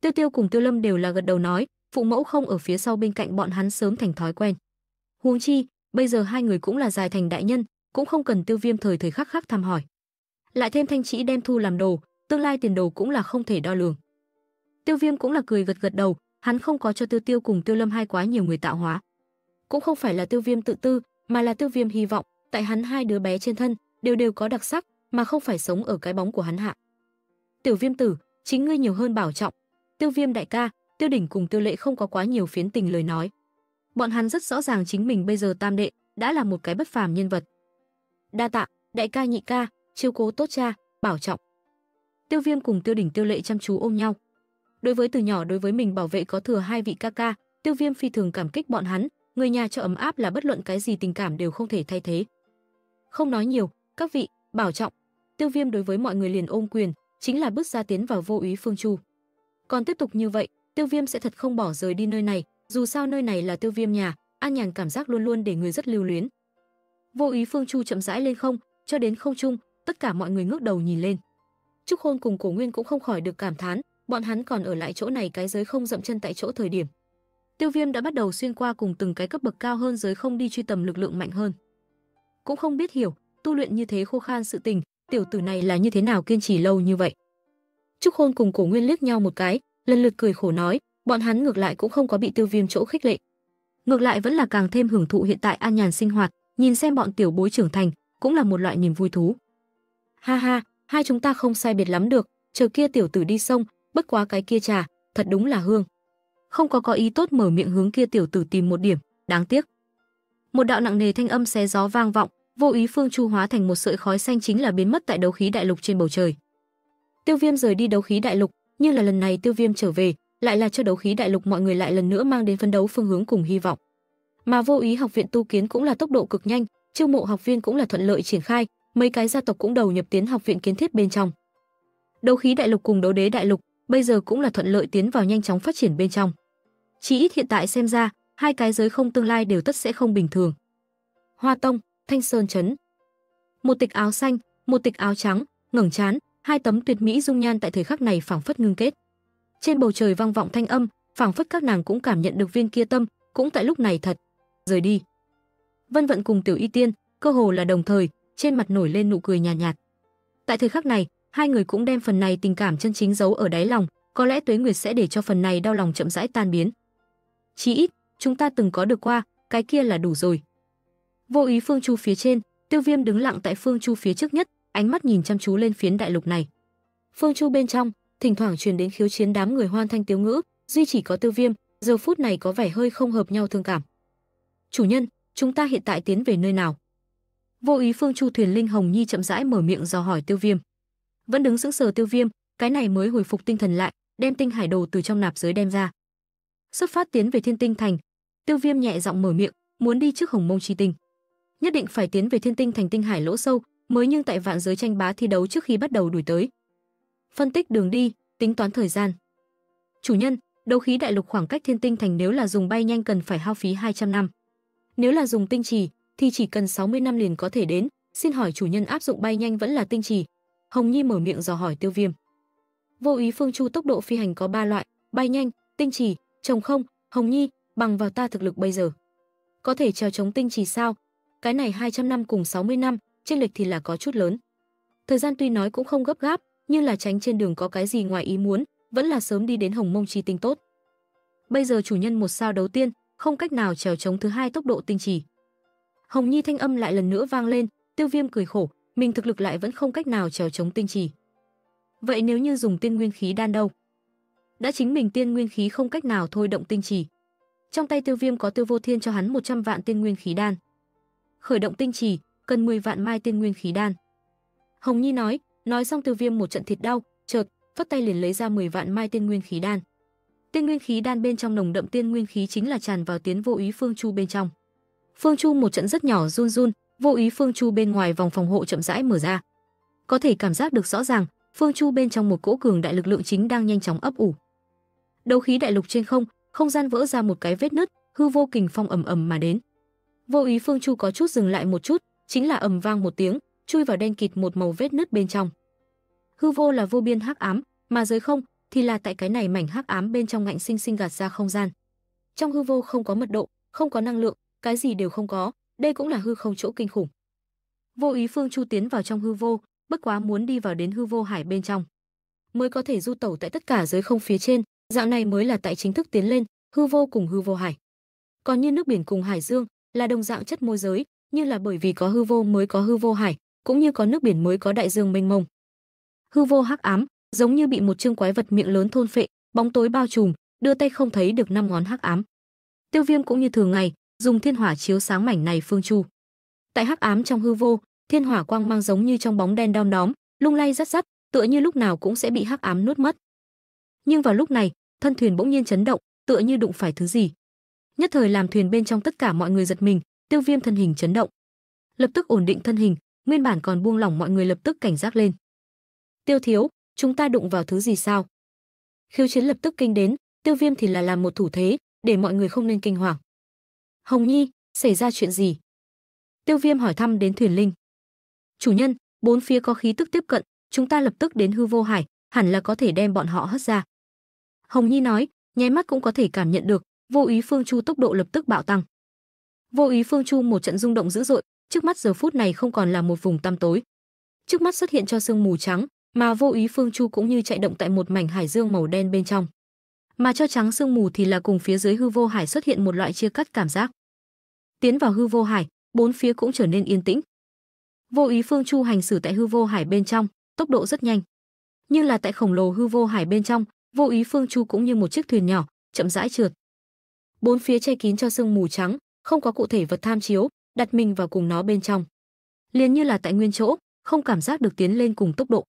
Tiêu Tiêu cùng Tiêu Lâm đều là gật đầu nói, phụ mẫu không ở phía sau bên cạnh bọn hắn sớm thành thói quen. Huống chi, bây giờ hai người cũng là dài thành đại nhân, cũng không cần Tiêu Viêm thời thời khắc khắc thăm hỏi. Lại thêm Thanh Chỉ đem thu làm đồ, tương lai tiền đồ cũng là không thể đo lường. Tiêu Viêm cũng là cười gật gật đầu, hắn không có cho Tiêu Tiêu cùng Tiêu Lâm hai quá nhiều người tạo hóa. Cũng không phải là Tiêu Viêm tự tư, mà là Tiêu Viêm hy vọng tại hắn hai đứa bé trên thân đều đều có đặc sắc, mà không phải sống ở cái bóng của hắn hạ. Tiểu Viêm tử, chính ngươi nhiều hơn bảo trọng. Tiêu Viêm đại ca, Tiêu Đỉnh cùng Tiêu Lệ không có quá nhiều phiến tình lời nói. Bọn hắn rất rõ ràng chính mình bây giờ tam đệ đã là một cái bất phàm nhân vật. Đa tạ, đại ca nhị ca, chiếu cố tốt cha, bảo trọng. Tiêu Viêm cùng Tiêu Đỉnh Tiêu Lệ chăm chú ôm nhau. Đối với từ nhỏ đối với mình bảo vệ có thừa hai vị ca ca, Tiêu Viêm phi thường cảm kích bọn hắn, người nhà cho ấm áp là bất luận cái gì tình cảm đều không thể thay thế. Không nói nhiều, các vị, bảo trọng. Tiêu Viêm đối với mọi người liền ôm quyền, chính là bước ra tiến vào Vô Úy Phương Chu. Còn tiếp tục như vậy, Tiêu Viêm sẽ thật không bỏ rời đi nơi này, dù sao nơi này là Tiêu Viêm nhà, an nhàn cảm giác luôn luôn để người rất lưu luyến. Vô Úy Phương Chu chậm rãi lên không, cho đến không trung, tất cả mọi người ngước đầu nhìn lên. Trúc Khôn cùng Cổ Nguyên cũng không khỏi được cảm thán, bọn hắn còn ở lại chỗ này cái giới không dậm chân tại chỗ thời điểm Tiêu Viêm đã bắt đầu xuyên qua cùng từng cái cấp bậc cao hơn giới không đi truy tầm lực lượng mạnh hơn. Cũng không biết hiểu, tu luyện như thế khô khan sự tình, tiểu tử này là như thế nào kiên trì lâu như vậy. Trúc Khôn cùng Cổ Nguyên liếc nhau một cái, lần lượt cười khổ nói, bọn hắn ngược lại cũng không có bị Tiêu Viêm chỗ khích lệ. Ngược lại vẫn là càng thêm hưởng thụ hiện tại an nhàn sinh hoạt, nhìn xem bọn tiểu bối trưởng thành, cũng là một loại niềm vui thú. Ha ha, hai chúng ta không sai biệt lắm được, chờ kia tiểu tử đi xong, bất quá cái kia trà, thật đúng là hương. Không có có ý tốt mở miệng hướng kia tiểu tử tìm một điểm, đáng tiếc. Một đạo nặng nề thanh âm xé gió vang vọng, Vô Úy Phương Chu hóa thành một sợi khói xanh chính là biến mất tại đấu khí đại lục trên bầu trời. Tiêu Viêm rời đi đấu khí đại lục, nhưng là lần này Tiêu Viêm trở về, lại là cho đấu khí đại lục mọi người lại lần nữa mang đến phân đấu phương hướng cùng hy vọng. Mà Vô Úy học viện tu kiến cũng là tốc độ cực nhanh, chiêu mộ học viên cũng là thuận lợi triển khai, mấy cái gia tộc cũng đầu nhập tiến học viện kiến thiết bên trong. Đấu khí đại lục cùng đấu đế đại lục bây giờ cũng là thuận lợi tiến vào nhanh chóng phát triển bên trong. Chỉ ít hiện tại xem ra, hai cái giới không tương lai đều tất sẽ không bình thường. Hoa Tông, Thanh Sơn Trấn. Một tịch áo xanh, một tịch áo trắng, ngẩng trán, hai tấm tuyệt mỹ dung nhan tại thời khắc này phảng phất ngưng kết. Trên bầu trời vang vọng thanh âm, phảng phất các nàng cũng cảm nhận được viên kia tâm, cũng tại lúc này thật rời đi. Vân Vận cùng Tiểu Y Tiên, cơ hồ là đồng thời, trên mặt nổi lên nụ cười nhàn nhạt, nhạt. Tại thời khắc này, hai người cũng đem phần này tình cảm chân chính giấu ở đáy lòng, có lẽ tuế nguyệt sẽ để cho phần này đau lòng chậm rãi tan biến. Chí ít, chúng ta từng có được qua, cái kia là đủ rồi. Vô Úy Phương Chu phía trên, Tiêu Viêm đứng lặng tại Phương Chu phía trước nhất, ánh mắt nhìn chăm chú lên phiến đại lục này. Phương Chu bên trong, thỉnh thoảng truyền đến khiếu chiến đám người hoan thanh tiếu ngữ, duy chỉ có Tiêu Viêm, giờ phút này có vẻ hơi không hợp nhau thương cảm. Chủ nhân, chúng ta hiện tại tiến về nơi nào? Vô Úy Phương Chu thuyền linh Hồng Nhi chậm rãi mở miệng dò hỏi Tiêu Viêm. Vẫn đứng sững sờ Tiêu Viêm, cái này mới hồi phục tinh thần lại, đem tinh hải đồ từ trong nạp giới đem ra. Xuất phát tiến về Thiên Tinh Thành, Tiêu Viêm nhẹ giọng mở miệng, muốn đi trước Hồng Mông Chi Tinh. Nhất định phải tiến về Thiên Tinh Thành tinh hải lỗ sâu, mới nhưng tại vạn giới tranh bá thi đấu trước khi bắt đầu đuổi tới. Phân tích đường đi, tính toán thời gian. Chủ nhân, đấu khí đại lục khoảng cách Thiên Tinh Thành nếu là dùng bay nhanh cần phải hao phí hai trăm năm. Nếu là dùng tinh trì thì chỉ cần sáu mươi năm liền có thể đến, xin hỏi chủ nhân áp dụng bay nhanh vẫn là tinh trì? Hồng Nhi mở miệng dò hỏi Tiêu Viêm. Vô Úy Phương Chu tốc độ phi hành có ba loại, bay nhanh, tinh trì, trồng không. Hồng Nhi, bằng vào ta thực lực bây giờ, có thể trèo chống tinh trì sao? Cái này hai trăm năm cùng sáu mươi năm, chênh lệch thì là có chút lớn. Thời gian tuy nói cũng không gấp gáp, nhưng là tránh trên đường có cái gì ngoài ý muốn, vẫn là sớm đi đến Hồng Mông Chi Tinh tốt. Bây giờ chủ nhân một sao đầu tiên, không cách nào trèo chống thứ hai tốc độ tinh trì. Hồng Nhi thanh âm lại lần nữa vang lên, Tiêu Viêm cười khổ, mình thực lực lại vẫn không cách nào trèo chống tinh trì. Vậy nếu như dùng tiên nguyên khí đan đâu? Đã chính mình tiên nguyên khí không cách nào thôi động tinh trì. Trong tay Tiêu Viêm có Tiêu Vô Thiên cho hắn một trăm vạn tiên nguyên khí đan. Khởi động tinh trì cần mười vạn mai tiên nguyên khí đan. Hồng Nhi nói, nói xong Tiêu Viêm một trận thịt đau, chợt phất tay liền lấy ra mười vạn mai tiên nguyên khí đan. Tiên nguyên khí đan bên trong nồng đậm tiên nguyên khí chính là tràn vào tiến Vô Úy Phương Chu bên trong. Phương Chu một trận rất nhỏ run run, Vô Úy Phương Chu bên ngoài vòng phòng hộ chậm rãi mở ra. Có thể cảm giác được rõ ràng, Phương Chu bên trong một cỗ cường đại lực lượng chính đang nhanh chóng ấp ủ. Đấu khí đại lục trên không, không gian vỡ ra một cái vết nứt, hư vô kình phong ầm ầm mà đến. Vô Úy Phương Chu có chút dừng lại một chút, chính là ầm vang một tiếng, chui vào đen kịt một màu vết nứt bên trong. Hư vô là vô biên hắc ám, mà giới không thì là tại cái này mảnh hắc ám bên trong ngạnh sinh sinh gạt ra không gian. Trong hư vô không có mật độ, không có năng lượng, cái gì đều không có, đây cũng là hư không chỗ kinh khủng. Vô Úy Phương Chu tiến vào trong hư vô, bất quá muốn đi vào đến hư vô hải bên trong, mới có thể du tẩu tại tất cả giới không phía trên, dạng này mới là tại chính thức tiến lên, hư vô cùng hư vô hải. Còn như nước biển cùng hải dương là đồng dạng chất môi giới, nhưng là bởi vì có hư vô mới có hư vô hải, cũng như có nước biển mới có đại dương mênh mông. Hư vô hắc ám, giống như bị một chương quái vật miệng lớn thôn phệ, bóng tối bao trùm, đưa tay không thấy được năm ngón hắc ám. Tiêu Viêm cũng như thường ngày, dùng thiên hỏa chiếu sáng mảnh này phương chu. Tại hắc ám trong hư vô, thiên hỏa quang mang giống như trong bóng đen đom đóm, lung lay rắt rắt, tựa như lúc nào cũng sẽ bị hắc ám nuốt mất. Nhưng vào lúc này, thân thuyền bỗng nhiên chấn động, tựa như đụng phải thứ gì. Nhất thời làm thuyền bên trong tất cả mọi người giật mình, Tiêu Viêm thân hình chấn động, lập tức ổn định thân hình, nguyên bản còn buông lỏng mọi người lập tức cảnh giác lên. Tiêu thiếu, chúng ta đụng vào thứ gì sao? Khiêu Chiến lập tức kinh đến, Tiêu Viêm thì là làm một thủ thế, để mọi người không nên kinh hoàng. Hồng Nhi, xảy ra chuyện gì? Tiêu Viêm hỏi thăm đến thuyền linh. Chủ nhân, bốn phía có khí tức tiếp cận, chúng ta lập tức đến hư vô hải, hẳn là có thể đem bọn họ hất ra. Hồng Nhi nói, nháy mắt cũng có thể cảm nhận được, Vô Úy Phương Chu tốc độ lập tức bạo tăng. Vô Úy Phương Chu một trận rung động dữ dội, trước mắt giờ phút này không còn là một vùng tăm tối. Trước mắt xuất hiện cho sương mù trắng, mà Vô Úy Phương Chu cũng như chạy động tại một mảnh hải dương màu đen bên trong. Mà cho trắng sương mù thì là cùng phía dưới hư vô hải xuất hiện một loại chia cắt cảm giác. Tiến vào hư vô hải, bốn phía cũng trở nên yên tĩnh. Vô Úy Phương Chu hành xử tại hư vô hải bên trong, tốc độ rất nhanh. Nhưng là tại khổng lồ hư vô hải bên trong, Vô Úy Phương Chu cũng như một chiếc thuyền nhỏ, chậm rãi trượt. Bốn phía che kín cho sương mù trắng, không có cụ thể vật tham chiếu, đặt mình vào cùng nó bên trong. Liền như là tại nguyên chỗ, không cảm giác được tiến lên cùng tốc độ.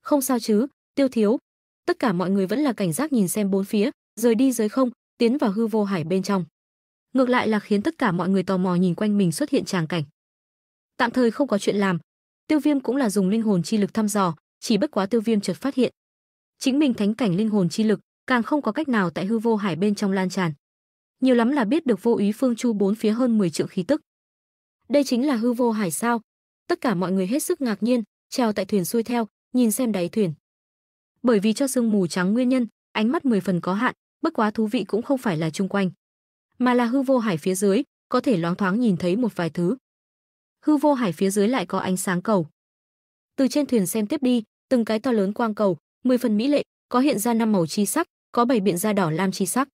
Không sao chứ, Tiêu thiếu. Tất cả mọi người vẫn là cảnh giác nhìn xem bốn phía, rời đi rời không, tiến vào hư vô hải bên trong. Ngược lại là khiến tất cả mọi người tò mò nhìn quanh mình xuất hiện tràng cảnh. Tạm thời không có chuyện làm, Tiêu Viêm cũng là dùng linh hồn chi lực thăm dò, chỉ bất quá Tiêu Viêm chợt phát hiện, chính mình thánh cảnh linh hồn chi lực càng không có cách nào tại hư vô hải bên trong lan tràn. Nhiều lắm là biết được Vô Úy Phương Chu bốn phía hơn mười trượng khí tức. Đây chính là hư vô hải sao? Tất cả mọi người hết sức ngạc nhiên, trèo tại thuyền xuôi theo, nhìn xem đáy thuyền. Bởi vì cho sương mù trắng nguyên nhân, ánh mắt mười phần có hạn, bất quá thú vị cũng không phải là chung quanh, mà là hư vô hải phía dưới, có thể loáng thoáng nhìn thấy một vài thứ. Hư vô hải phía dưới lại có ánh sáng cầu. Từ trên thuyền xem tiếp đi, từng cái to lớn quang cầu, mười phần mỹ lệ, có hiện ra năm màu chi sắc, có bảy biện ra đỏ lam chi sắc.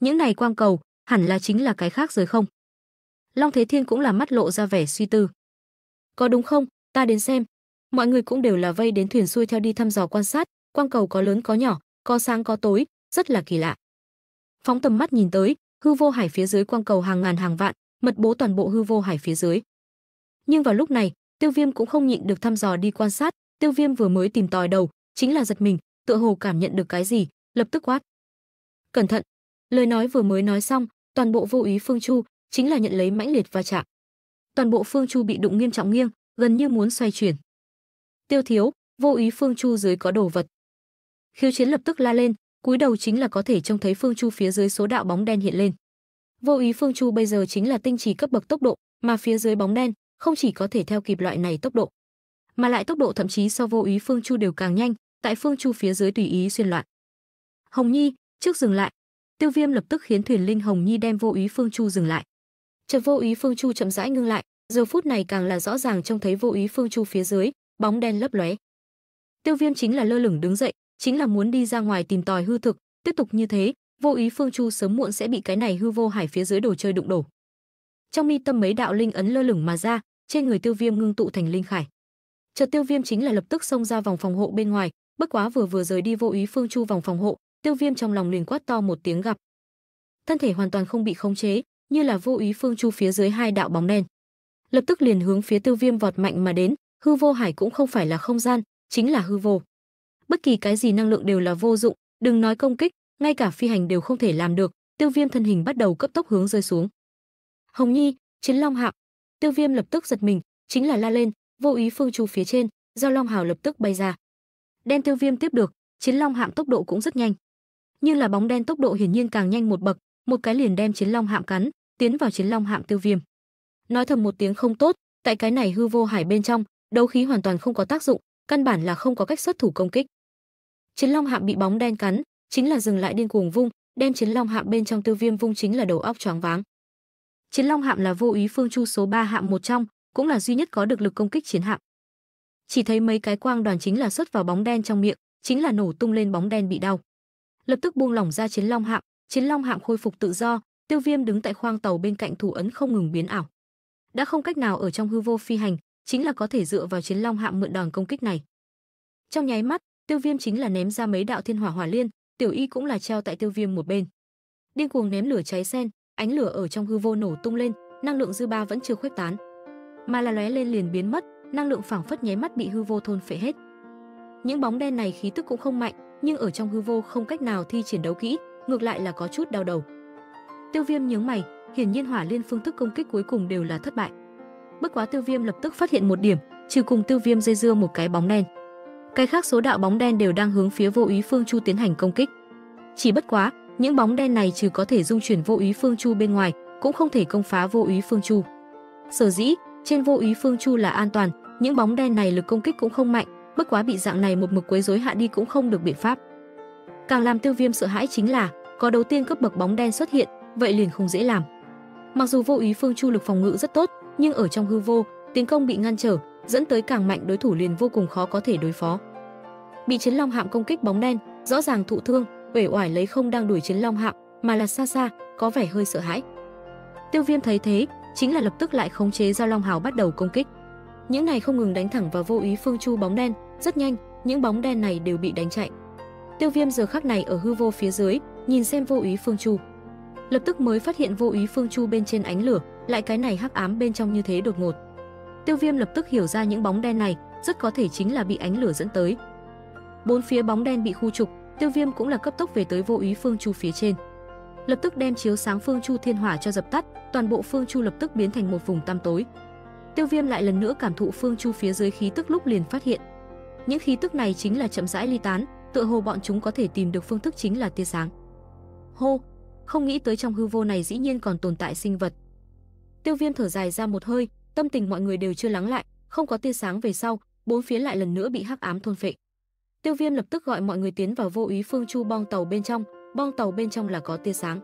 Những này quang cầu, hẳn là chính là cái khác rồi không? Long Thế Thiên cũng là mắt lộ ra vẻ suy tư. Có đúng không? Ta đến xem. Mọi người cũng đều là vây đến thuyền xuôi theo đi thăm dò quan sát, quang cầu có lớn có nhỏ, có sáng có tối, rất là kỳ lạ. Phóng tầm mắt nhìn tới, hư vô hải phía dưới quang cầu hàng ngàn hàng vạn, mật bố toàn bộ hư vô hải phía dưới. Nhưng vào lúc này, Tiêu Viêm cũng không nhịn được thăm dò đi quan sát, Tiêu Viêm vừa mới tìm tòi đầu, chính là giật mình, tựa hồ cảm nhận được cái gì, lập tức quát. Cẩn thận! Lời nói vừa mới nói xong, toàn bộ Vô Úy Phương Chu chính là nhận lấy mãnh liệt va chạm. Toàn bộ Phương Chu bị đụng nghiêm trọng nghiêng, gần như muốn xoay chuyển. Tiêu thiếu, Vô Úy Phương Chu dưới có đồ vật. Khiêu Chiến lập tức la lên, cúi đầu chính là có thể trông thấy Phương Chu phía dưới số đạo bóng đen hiện lên. Vô Úy Phương Chu bây giờ chính là tinh trì cấp bậc tốc độ, mà phía dưới bóng đen không chỉ có thể theo kịp loại này tốc độ, mà lại tốc độ thậm chí so Vô Úy Phương Chu đều càng nhanh, tại Phương Chu phía dưới tùy ý xuyên loạn. Hồng Nhi, trước dừng lại. Tiêu Viêm lập tức khiến thuyền linh Hồng Nhi đem Vô Úy Phương Chu dừng lại. Chợt Vô Úy Phương Chu chậm rãi ngưng lại, giờ phút này càng là rõ ràng trông thấy Vô Úy Phương Chu phía dưới bóng đen lấp lóe. Tiêu Viêm chính là lơ lửng đứng dậy, chính là muốn đi ra ngoài tìm tòi hư thực, tiếp tục như thế, Vô Úy Phương Chu sớm muộn sẽ bị cái này hư vô hải phía dưới đồ chơi đụng đổ. Trong mi tâm mấy đạo linh ấn lơ lửng mà ra, trên người Tiêu Viêm ngưng tụ thành linh khải. Chợt Tiêu Viêm chính là lập tức xông ra vòng phòng hộ bên ngoài, bất quá vừa vừa rời đi Vô Úy Phương Chu vòng phòng hộ, Tiêu Viêm trong lòng liền quát to một tiếng gặp. Thân thể hoàn toàn không bị khống chế, như là Vô Úy Phương Chu phía dưới hai đạo bóng đen. Lập tức liền hướng phía Tiêu Viêm vọt mạnh mà đến, hư vô hải cũng không phải là không gian, chính là hư vô. Bất kỳ cái gì năng lượng đều là vô dụng, đừng nói công kích, ngay cả phi hành đều không thể làm được, Tiêu Viêm thân hình bắt đầu cấp tốc hướng rơi xuống. Hồng Nhi, Chiến Long Hạm. Tiêu Viêm lập tức giật mình, chính là la lên, Vô Úy Phương Chu phía trên, giao long hào lập tức bay ra. Đem Tiêu Viêm tiếp được, Chiến Long Hạm tốc độ cũng rất nhanh. Nhưng là bóng đen tốc độ hiển nhiên càng nhanh một bậc, một cái liền đem Chiến Long Hạm cắn, tiến vào Chiến Long Hạm Tiêu Viêm. Nói thầm một tiếng không tốt, tại cái này hư vô hải bên trong, đấu khí hoàn toàn không có tác dụng, căn bản là không có cách xuất thủ công kích. Chiến Long Hạm bị bóng đen cắn, chính là dừng lại điên cuồng vung, đem Chiến Long Hạm bên trong Tiêu Viêm vung chính là đầu óc choáng váng. Chiến Long Hạm là Vô Úy Phương Chu số ba hạm một trong, cũng là duy nhất có được lực công kích chiến hạm. Chỉ thấy mấy cái quang đoàn chính là xuất vào bóng đen trong miệng, chính là nổ tung lên bóng đen bị đau. Lập tức buông lỏng ra Chiến Long Hạm, Chiến Long Hạm khôi phục tự do, Tiêu Viêm đứng tại khoang tàu bên cạnh thủ ấn không ngừng biến ảo. Đã không cách nào ở trong hư vô phi hành, chính là có thể dựa vào Chiến Long Hạm mượn đòn công kích này. Trong nháy mắt, Tiêu Viêm chính là ném ra mấy đạo thiên hỏa hỏa liên, Tiểu Y cũng là treo tại Tiêu Viêm một bên. Điên cuồng ném lửa cháy sen, ánh lửa ở trong hư vô nổ tung lên, năng lượng dư ba vẫn chưa khuếch tán, mà là lóe lên liền biến mất, năng lượng phảng phất nháy mắt bị hư vô thôn phệ hết. Những bóng đen này khí tức cũng không mạnh, nhưng ở trong hư vô không cách nào thi triển đấu kỹ, ngược lại là có chút đau đầu. Tiêu Viêm nhướng mày, hiển nhiên Hỏa Liên phương thức công kích cuối cùng đều là thất bại. Bất quá Tiêu Viêm lập tức phát hiện một điểm, trừ cùng Tiêu Viêm dây dưa một cái bóng đen, cái khác số đạo bóng đen đều đang hướng phía Vô Úy Phương Chu tiến hành công kích. Chỉ bất quá, những bóng đen này trừ có thể dung chuyển Vô Úy Phương Chu bên ngoài, cũng không thể công phá Vô Úy Phương Chu. Sở dĩ trên Vô Úy Phương Chu là an toàn, những bóng đen này lực công kích cũng không mạnh, bất quá bị dạng này một mực quấy rối hạ đi cũng không được biện pháp. Càng làm Tiêu Viêm sợ hãi chính là có đầu tiên cấp bậc bóng đen xuất hiện, vậy liền không dễ làm. Mặc dù Vô Úy Phương Chu lực phòng ngự rất tốt, nhưng ở trong hư vô, tiến công bị ngăn trở, dẫn tới càng mạnh đối thủ liền vô cùng khó có thể đối phó. Bị Chiến Long Hạm công kích bóng đen, rõ ràng thụ thương, uể oải lấy không đang đuổi Chiến Long Hạm, mà là xa xa, có vẻ hơi sợ hãi. Tiêu Viêm thấy thế, chính là lập tức lại khống chế Giao Long Hào bắt đầu công kích. Những này không ngừng đánh thẳng vào Vô Úy Phương Chu bóng đen, rất nhanh, những bóng đen này đều bị đánh chạy. Tiêu Viêm giờ khắc này ở hư vô phía dưới, nhìn xem Vô Úy Phương Chu. Lập tức mới phát hiện Vô Úy Phương Chu bên trên ánh lửa, lại cái này hắc ám bên trong như thế đột ngột. Tiêu Viêm lập tức hiểu ra những bóng đen này rất có thể chính là bị ánh lửa dẫn tới. Bốn phía bóng đen bị khu trục, Tiêu Viêm cũng là cấp tốc về tới Vô Úy Phương Chu phía trên. Lập tức đem chiếu sáng Phương Chu Thiên Hỏa cho dập tắt, toàn bộ Phương Chu lập tức biến thành một vùng tăm tối. Tiêu Viêm lại lần nữa cảm thụ Phương Chu phía dưới khí tức lúc liền phát hiện, những khí tức này chính là chậm rãi ly tán, tựa hồ bọn chúng có thể tìm được phương thức chính là tia sáng. Hô, không nghĩ tới trong hư vô này dĩ nhiên còn tồn tại sinh vật. Tiêu Viêm thở dài ra một hơi, tâm tình mọi người đều chưa lắng lại, không có tia sáng về sau, bốn phía lại lần nữa bị hắc ám thôn phệ. Tiêu Viêm lập tức gọi mọi người tiến vào Vô Úy Phương Chu bong tàu bên trong, bong tàu bên trong là có tia sáng.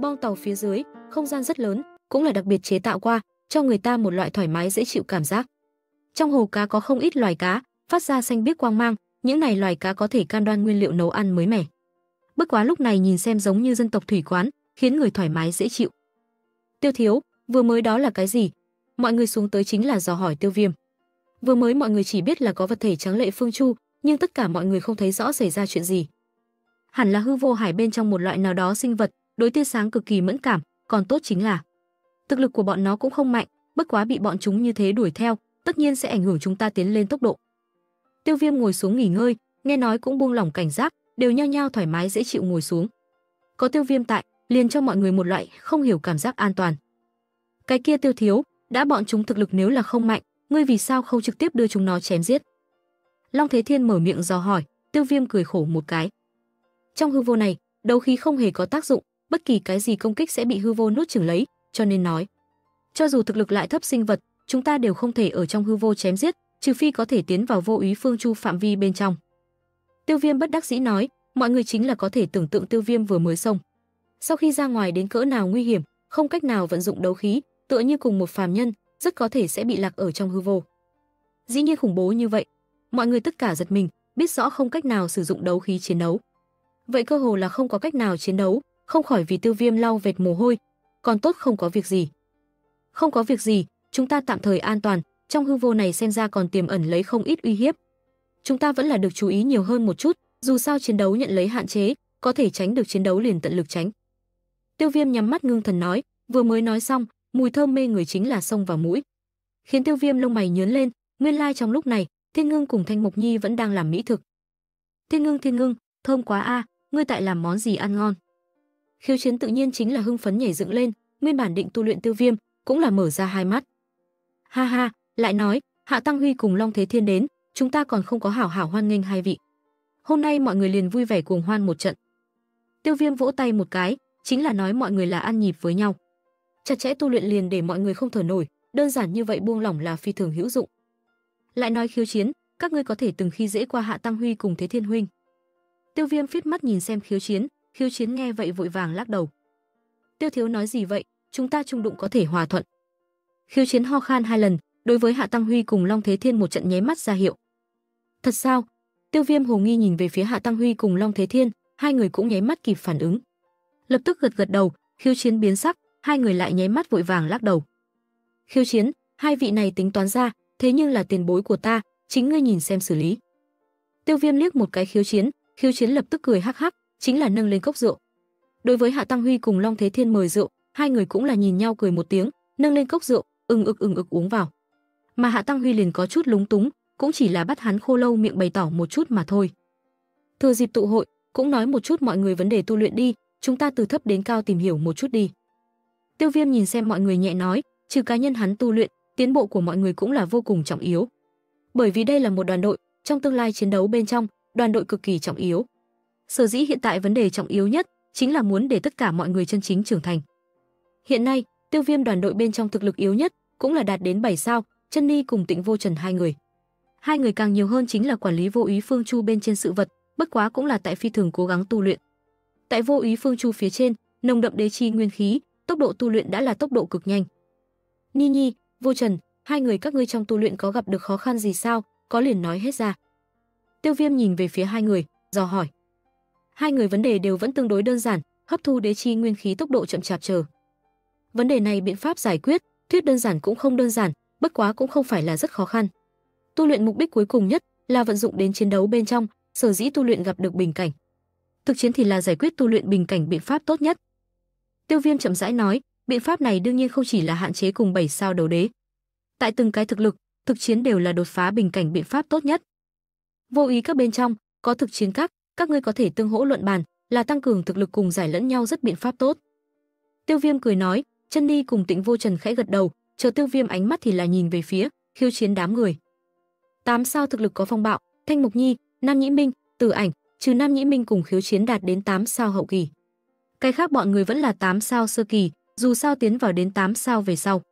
Bong tàu phía dưới, không gian rất lớn, cũng là đặc biệt chế tạo qua, cho người ta một loại thoải mái dễ chịu cảm giác. Trong hồ cá có không ít loài cá, phát ra xanh biếc quang mang, những này loài cá có thể cam đoan nguyên liệu nấu ăn mới mẻ. Bất quá lúc này nhìn xem giống như dân tộc thủy quán, khiến người thoải mái dễ chịu. Tiêu thiếu, vừa mới đó là cái gì? Mọi người xuống tới chính là dò hỏi Tiêu Viêm. Vừa mới mọi người chỉ biết là có vật thể trắng lệ Phương Chu, nhưng tất cả mọi người không thấy rõ xảy ra chuyện gì. Hẳn là hư vô hải bên trong một loại nào đó sinh vật, đối tia sáng cực kỳ mẫn cảm, còn tốt chính là thực lực của bọn nó cũng không mạnh, bất quá bị bọn chúng như thế đuổi theo, tất nhiên sẽ ảnh hưởng chúng ta tiến lên tốc độ. Tiêu Viêm ngồi xuống nghỉ ngơi, nghe nói cũng buông lỏng cảnh giác, đều nhao nhao thoải mái dễ chịu ngồi xuống. Có Tiêu Viêm tại, liền cho mọi người một loại không hiểu cảm giác an toàn. Cái kia Tiêu thiếu, đã bọn chúng thực lực nếu là không mạnh, ngươi vì sao không trực tiếp đưa chúng nó chém giết? Long Thế Thiên mở miệng dò hỏi, Tiêu Viêm cười khổ một cái. Trong hư vô này, đấu khí không hề có tác dụng, bất kỳ cái gì công kích sẽ bị hư vô nuốt chửng lấy, cho nên nói, cho dù thực lực lại thấp sinh vật, chúng ta đều không thể ở trong hư vô chém giết, trừ phi có thể tiến vào Vô Úy Phương Chu phạm vi bên trong. Tiêu Viêm bất đắc dĩ nói, mọi người chính là có thể tưởng tượng Tiêu Viêm vừa mới xông sau khi ra ngoài đến cỡ nào nguy hiểm, không cách nào vận dụng đấu khí, tựa như cùng một phàm nhân, rất có thể sẽ bị lạc ở trong hư vô. Dĩ nhiên khủng bố như vậy, mọi người tất cả giật mình, biết rõ không cách nào sử dụng đấu khí chiến đấu. Vậy cơ hồ là không có cách nào chiến đấu, không khỏi vì Tiêu Viêm lau vệt mồ hôi, còn tốt không có việc gì. Không có việc gì, chúng ta tạm thời an toàn, trong hư vô này xem ra còn tiềm ẩn lấy không ít uy hiếp. Chúng ta vẫn là được chú ý nhiều hơn một chút, dù sao chiến đấu nhận lấy hạn chế, có thể tránh được chiến đấu liền tận lực tránh. Tiêu Viêm nhắm mắt ngưng thần nói, vừa mới nói xong, mùi thơm mê người chính là xông vào mũi, khiến Tiêu Viêm lông mày nhướng lên, nguyên lai trong lúc này, Thiên Ngưng cùng Thanh Mộc Nhi vẫn đang làm mỹ thực. Thiên Ngưng, Thiên Ngưng, thơm quá a, à, ngươi tại làm món gì ăn ngon? Khiêu Chiến tự nhiên chính là hưng phấn nhảy dựng lên, nguyên bản định tu luyện Tiêu Viêm cũng là mở ra hai mắt. Ha ha, lại nói, Hạ Tăng Huy cùng Long Thế Thiên đến, chúng ta còn không có hảo hảo hoan nghênh hai vị. Hôm nay mọi người liền vui vẻ cuồng hoan một trận. Tiêu Viêm vỗ tay một cái, chính là nói mọi người là ăn nhịp với nhau. Chặt chẽ tu luyện liền để mọi người không thở nổi, đơn giản như vậy buông lỏng là phi thường hữu dụng. Lại nói Khiêu Chiến, các ngươi có thể từng khi dễ qua Hạ Tăng Huy cùng Thế Thiên huynh. Tiêu Viêm phít mắt nhìn xem Khiêu Chiến, Khiêu Chiến nghe vậy vội vàng lắc đầu. Tiêu thiếu nói gì vậy, chúng ta chung đụng có thể hòa thuận. Khiêu Chiến ho khan hai lần, đối với Hạ Tăng Huy cùng Long Thế Thiên một trận nháy mắt ra hiệu. Thật sao? Tiêu Viêm hồ nghi nhìn về phía Hạ Tăng Huy cùng Long Thế Thiên, hai người cũng nháy mắt kịp phản ứng. Lập tức gật gật đầu, Khiêu Chiến biến sắc, hai người lại nháy mắt vội vàng lắc đầu. Khiêu Chiến, hai vị này tính toán ra, thế nhưng là tiền bối của ta, chính ngươi nhìn xem xử lý. Tiêu Viêm liếc một cái Khiêu Chiến, Khiêu Chiến lập tức cười hắc hắc, chính là nâng lên cốc rượu. Đối với Hạ Tăng Huy cùng Long Thế Thiên mời rượu, hai người cũng là nhìn nhau cười một tiếng, nâng lên cốc rượu, ừng ực ừng ực uống vào. Mà Hạ Tăng Huy liền có chút lúng túng, cũng chỉ là bắt hắn khô lâu miệng bày tỏ một chút mà thôi. Thừa dịp tụ hội, cũng nói một chút mọi người vấn đề tu luyện đi, chúng ta từ thấp đến cao tìm hiểu một chút đi. Tiêu Viêm nhìn xem mọi người nhẹ nói, trừ cá nhân hắn tu luyện, tiến bộ của mọi người cũng là vô cùng trọng yếu. Bởi vì đây là một đoàn đội, trong tương lai chiến đấu bên trong, đoàn đội cực kỳ trọng yếu. Sở dĩ hiện tại vấn đề trọng yếu nhất chính là muốn để tất cả mọi người chân chính trưởng thành. Hiện nay, Tiêu Viêm đoàn đội bên trong thực lực yếu nhất cũng là đạt đến bảy sao, Chân Ni cùng Tịnh Vô Trần hai người. Hai người càng nhiều hơn chính là quản lý Vô Úy Phương Chu bên trên sự vật, bất quá cũng là tại phi thường cố gắng tu luyện. Tại Vô Úy Phương Chu phía trên, nồng đậm đế chi nguyên khí, tốc độ tu luyện đã là tốc độ cực nhanh. Ni Nhi, Vô Trần, hai người các ngươi trong tu luyện có gặp được khó khăn gì sao? Có liền nói hết ra. Tiêu Viêm nhìn về phía hai người, dò hỏi. Hai người vấn đề đều vẫn tương đối đơn giản, hấp thu đế chi nguyên khí tốc độ chậm chạp chờ. Vấn đề này biện pháp giải quyết, thuyết đơn giản cũng không đơn giản, bất quá cũng không phải là rất khó khăn. Tu luyện mục đích cuối cùng nhất là vận dụng đến chiến đấu bên trong, sở dĩ tu luyện gặp được bình cảnh. Thực chiến thì là giải quyết tu luyện bình cảnh biện pháp tốt nhất. Tiêu Viêm chậm rãi nói, biện pháp này đương nhiên không chỉ là hạn chế cùng bảy sao đấu đế. Tại từng cái thực lực, thực chiến đều là đột phá bình cảnh biện pháp tốt nhất. Vô Úy các bên trong, có thực chiến các, các ngươi có thể tương hỗ luận bàn, là tăng cường thực lực cùng giải lẫn nhau rất biện pháp tốt. Tiêu Viêm cười nói, Chân Ni cùng Tịnh Vô Trần khẽ gật đầu, chờ Tiêu Viêm ánh mắt thì là nhìn về phía khiêu chiến đám người. Tám sao thực lực có Phong Bạo, Thanh Mục Nhi, Nam Nhĩ Minh, Tử Ảnh, trừ Nam Nhĩ Minh cùng khiêu chiến đạt đến tám sao hậu kỳ. Cái khác bọn người vẫn là tám sao sơ kỳ, dù sao tiến vào đến tám sao về sau,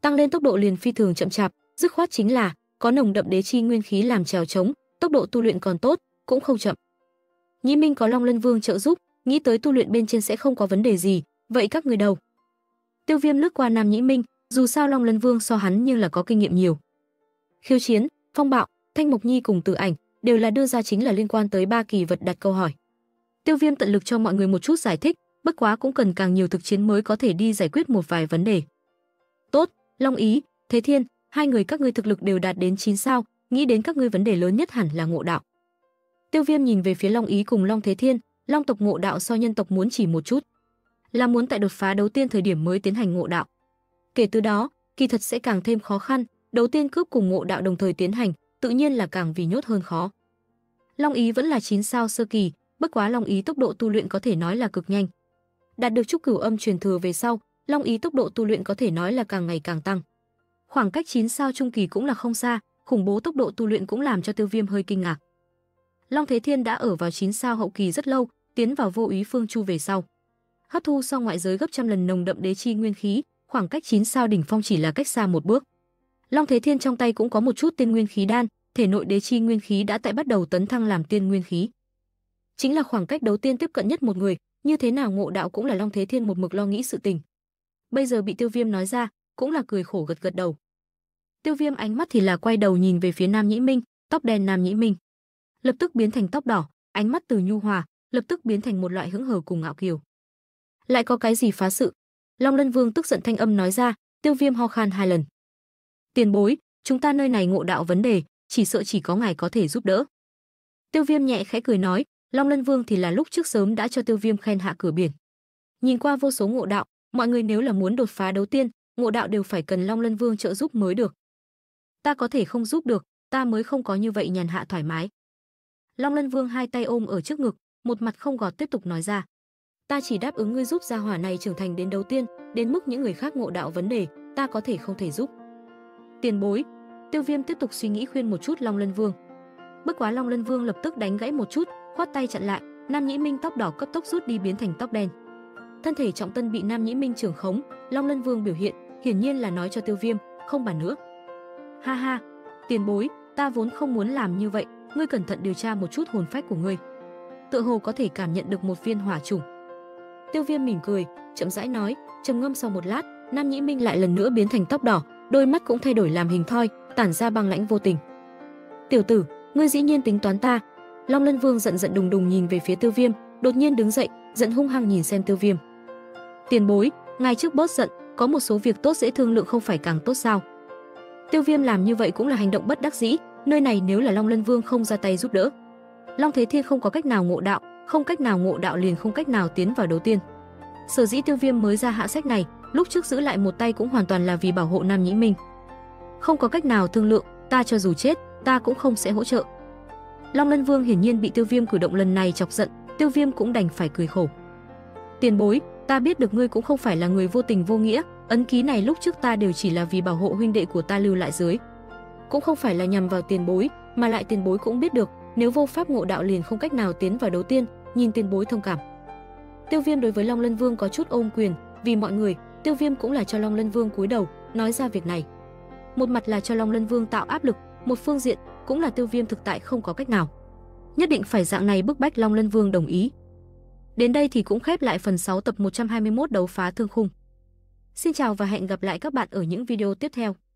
tăng lên tốc độ liền phi thường chậm chạp, dứt khoát chính là có nồng đậm đế chi nguyên khí làm trèo trống, tốc độ tu luyện còn tốt, cũng không chậm. Nhĩ Minh có Long Lân Vương trợ giúp, nghĩ tới tu luyện bên trên sẽ không có vấn đề gì, vậy các người đâu? Tiêu Viêm lướt qua Nam Nhĩ Minh, dù sao Long Lân Vương so hắn nhưng là có kinh nghiệm nhiều. Khiêu chiến, Phong Bạo, Thanh Mộc Nhi cùng Tử Ảnh đều là đưa ra chính là liên quan tới ba kỳ vật đặt câu hỏi. Tiêu Viêm tận lực cho mọi người một chút giải thích, bất quá cũng cần càng nhiều thực chiến mới có thể đi giải quyết một vài vấn đề. Tốt, Long Ý, Thế Thiên, hai người các ngươi thực lực đều đạt đến chín sao, nghĩ đến các ngươi vấn đề lớn nhất hẳn là ngộ đạo. Tiêu Viêm nhìn về phía Long Ý cùng Long Thế Thiên, Long tộc ngộ đạo so nhân tộc muốn chỉ một chút, là muốn tại đột phá đầu tiên thời điểm mới tiến hành ngộ đạo. Kể từ đó, kỳ thật sẽ càng thêm khó khăn, đầu tiên cướp cùng ngộ đạo đồng thời tiến hành, tự nhiên là càng vì nhốt hơn khó. Long Ý vẫn là chín sao sơ kỳ, bất quá Long Ý tốc độ tu luyện có thể nói là cực nhanh. Đạt được trúc cửu âm truyền thừa về sau, Long Ý tốc độ tu luyện có thể nói là càng ngày càng tăng. Khoảng cách chín sao trung kỳ cũng là không xa, khủng bố tốc độ tu luyện cũng làm cho Tiêu Viêm hơi kinh ngạc. Long Thế Thiên đã ở vào chín sao hậu kỳ rất lâu, tiến vào Vô Úy Phương Chu về sau, hấp thu so ngoại giới gấp trăm lần nồng đậm đế chi nguyên khí, khoảng cách chín sao đỉnh phong chỉ là cách xa một bước. Long Thế Thiên trong tay cũng có một chút tiên nguyên khí đan, thể nội đế chi nguyên khí đã tại bắt đầu tấn thăng làm tiên nguyên khí. Chính là khoảng cách đầu tiên tiếp cận nhất một người, như thế nào ngộ đạo cũng là Long Thế Thiên một mực lo nghĩ sự tình. Bây giờ bị Tiêu Viêm nói ra, cũng là cười khổ gật gật đầu. Tiêu Viêm ánh mắt thì là quay đầu nhìn về phía Nam Nhĩ Minh, tóc đen Nam Nhĩ Minh lập tức biến thành tóc đỏ, ánh mắt từ nhu hòa lập tức biến thành một loại hững hờ cùng ngạo kiều. Lại có cái gì phá sự? Long Lân Vương tức giận thanh âm nói ra. Tiêu Viêm ho khan hai lần. Tiền bối, chúng ta nơi này ngộ đạo vấn đề, chỉ sợ chỉ có ngài có thể giúp đỡ. Tiêu Viêm nhẹ khẽ cười nói. Long Lân Vương thì là lúc trước sớm đã cho Tiêu Viêm khen hạ cửa biển. Nhìn qua vô số ngộ đạo, mọi người nếu là muốn đột phá đấu tiên, ngộ đạo đều phải cần Long Lân Vương trợ giúp mới được. Ta có thể không giúp được, ta mới không có như vậy nhàn hạ thoải mái. Long Lân Vương hai tay ôm ở trước ngực, một mặt không gọt tiếp tục nói ra. Ta chỉ đáp ứng ngươi giúp gia hỏa này trưởng thành đến đầu tiên, đến mức những người khác ngộ đạo vấn đề, ta có thể không thể giúp. Tiền bối, Tiêu Viêm tiếp tục suy nghĩ khuyên một chút Long Lân Vương. Bất quá Long Lân Vương lập tức đánh gãy một chút, khoát tay chặn lại. Nam Nhĩ Minh tóc đỏ cấp tốc rút đi biến thành tóc đen. Thân thể trọng tân bị Nam Nhĩ Minh trưởng khống, Long Lân Vương biểu hiện, hiển nhiên là nói cho Tiêu Viêm, không bàn nữa. Ha ha, tiền bối, ta vốn không muốn làm như vậy, ngươi cẩn thận điều tra một chút hồn phách của ngươi. Tựa hồ có thể cảm nhận được một viên hỏa chủng. Tiêu Viêm mỉm cười, chậm rãi nói, trầm ngâm sau một lát, Nam Nhĩ Minh lại lần nữa biến thành tóc đỏ, đôi mắt cũng thay đổi làm hình thoi, tản ra băng lãnh vô tình. Tiểu tử, ngươi dĩ nhiên tính toán ta. Long Lân Vương giận giận đùng đùng nhìn về phía Tiêu Viêm, đột nhiên đứng dậy, giận hung hăng nhìn xem Tiêu Viêm. Tiền bối, ngài trước bớt giận, có một số việc tốt dễ thương lượng không phải càng tốt sao? Tiêu Viêm làm như vậy cũng là hành động bất đắc dĩ, nơi này nếu là Long Lân Vương không ra tay giúp đỡ, Long Thế Thiên không có cách nào ngộ đạo, không cách nào ngộ đạo liền không cách nào tiến vào đầu tiên. Sở dĩ Tiêu Viêm mới ra hạ sách này, lúc trước giữ lại một tay cũng hoàn toàn là vì bảo hộ Nam Nhĩ Minh. Không có cách nào thương lượng, ta cho dù chết, ta cũng không sẽ hỗ trợ. Long Lân Vương hiển nhiên bị Tiêu Viêm cử động lần này chọc giận, Tiêu Viêm cũng đành phải cười khổ. Tiền bối, ta biết được ngươi cũng không phải là người vô tình vô nghĩa, ấn ký này lúc trước ta đều chỉ là vì bảo hộ huynh đệ của ta lưu lại dưới, cũng không phải là nhằm vào tiền bối, mà lại tiền bối cũng biết được, nếu vô pháp ngộ đạo liền không cách nào tiến vào đấu tiên, nhìn tiền bối thông cảm. Tiêu Viêm đối với Long Lân Vương có chút ôm quyền, vì mọi người, Tiêu Viêm cũng là cho Long Lân Vương cúi đầu, nói ra việc này. Một mặt là cho Long Lân Vương tạo áp lực, một phương diện cũng là Tiêu Viêm thực tại không có cách nào. Nhất định phải dạng này bức bách Long Lân Vương đồng ý. Đến đây thì cũng khép lại phần sáu tập một trăm hai mươi mốt Đấu Phá Thương Khung. Xin chào và hẹn gặp lại các bạn ở những video tiếp theo.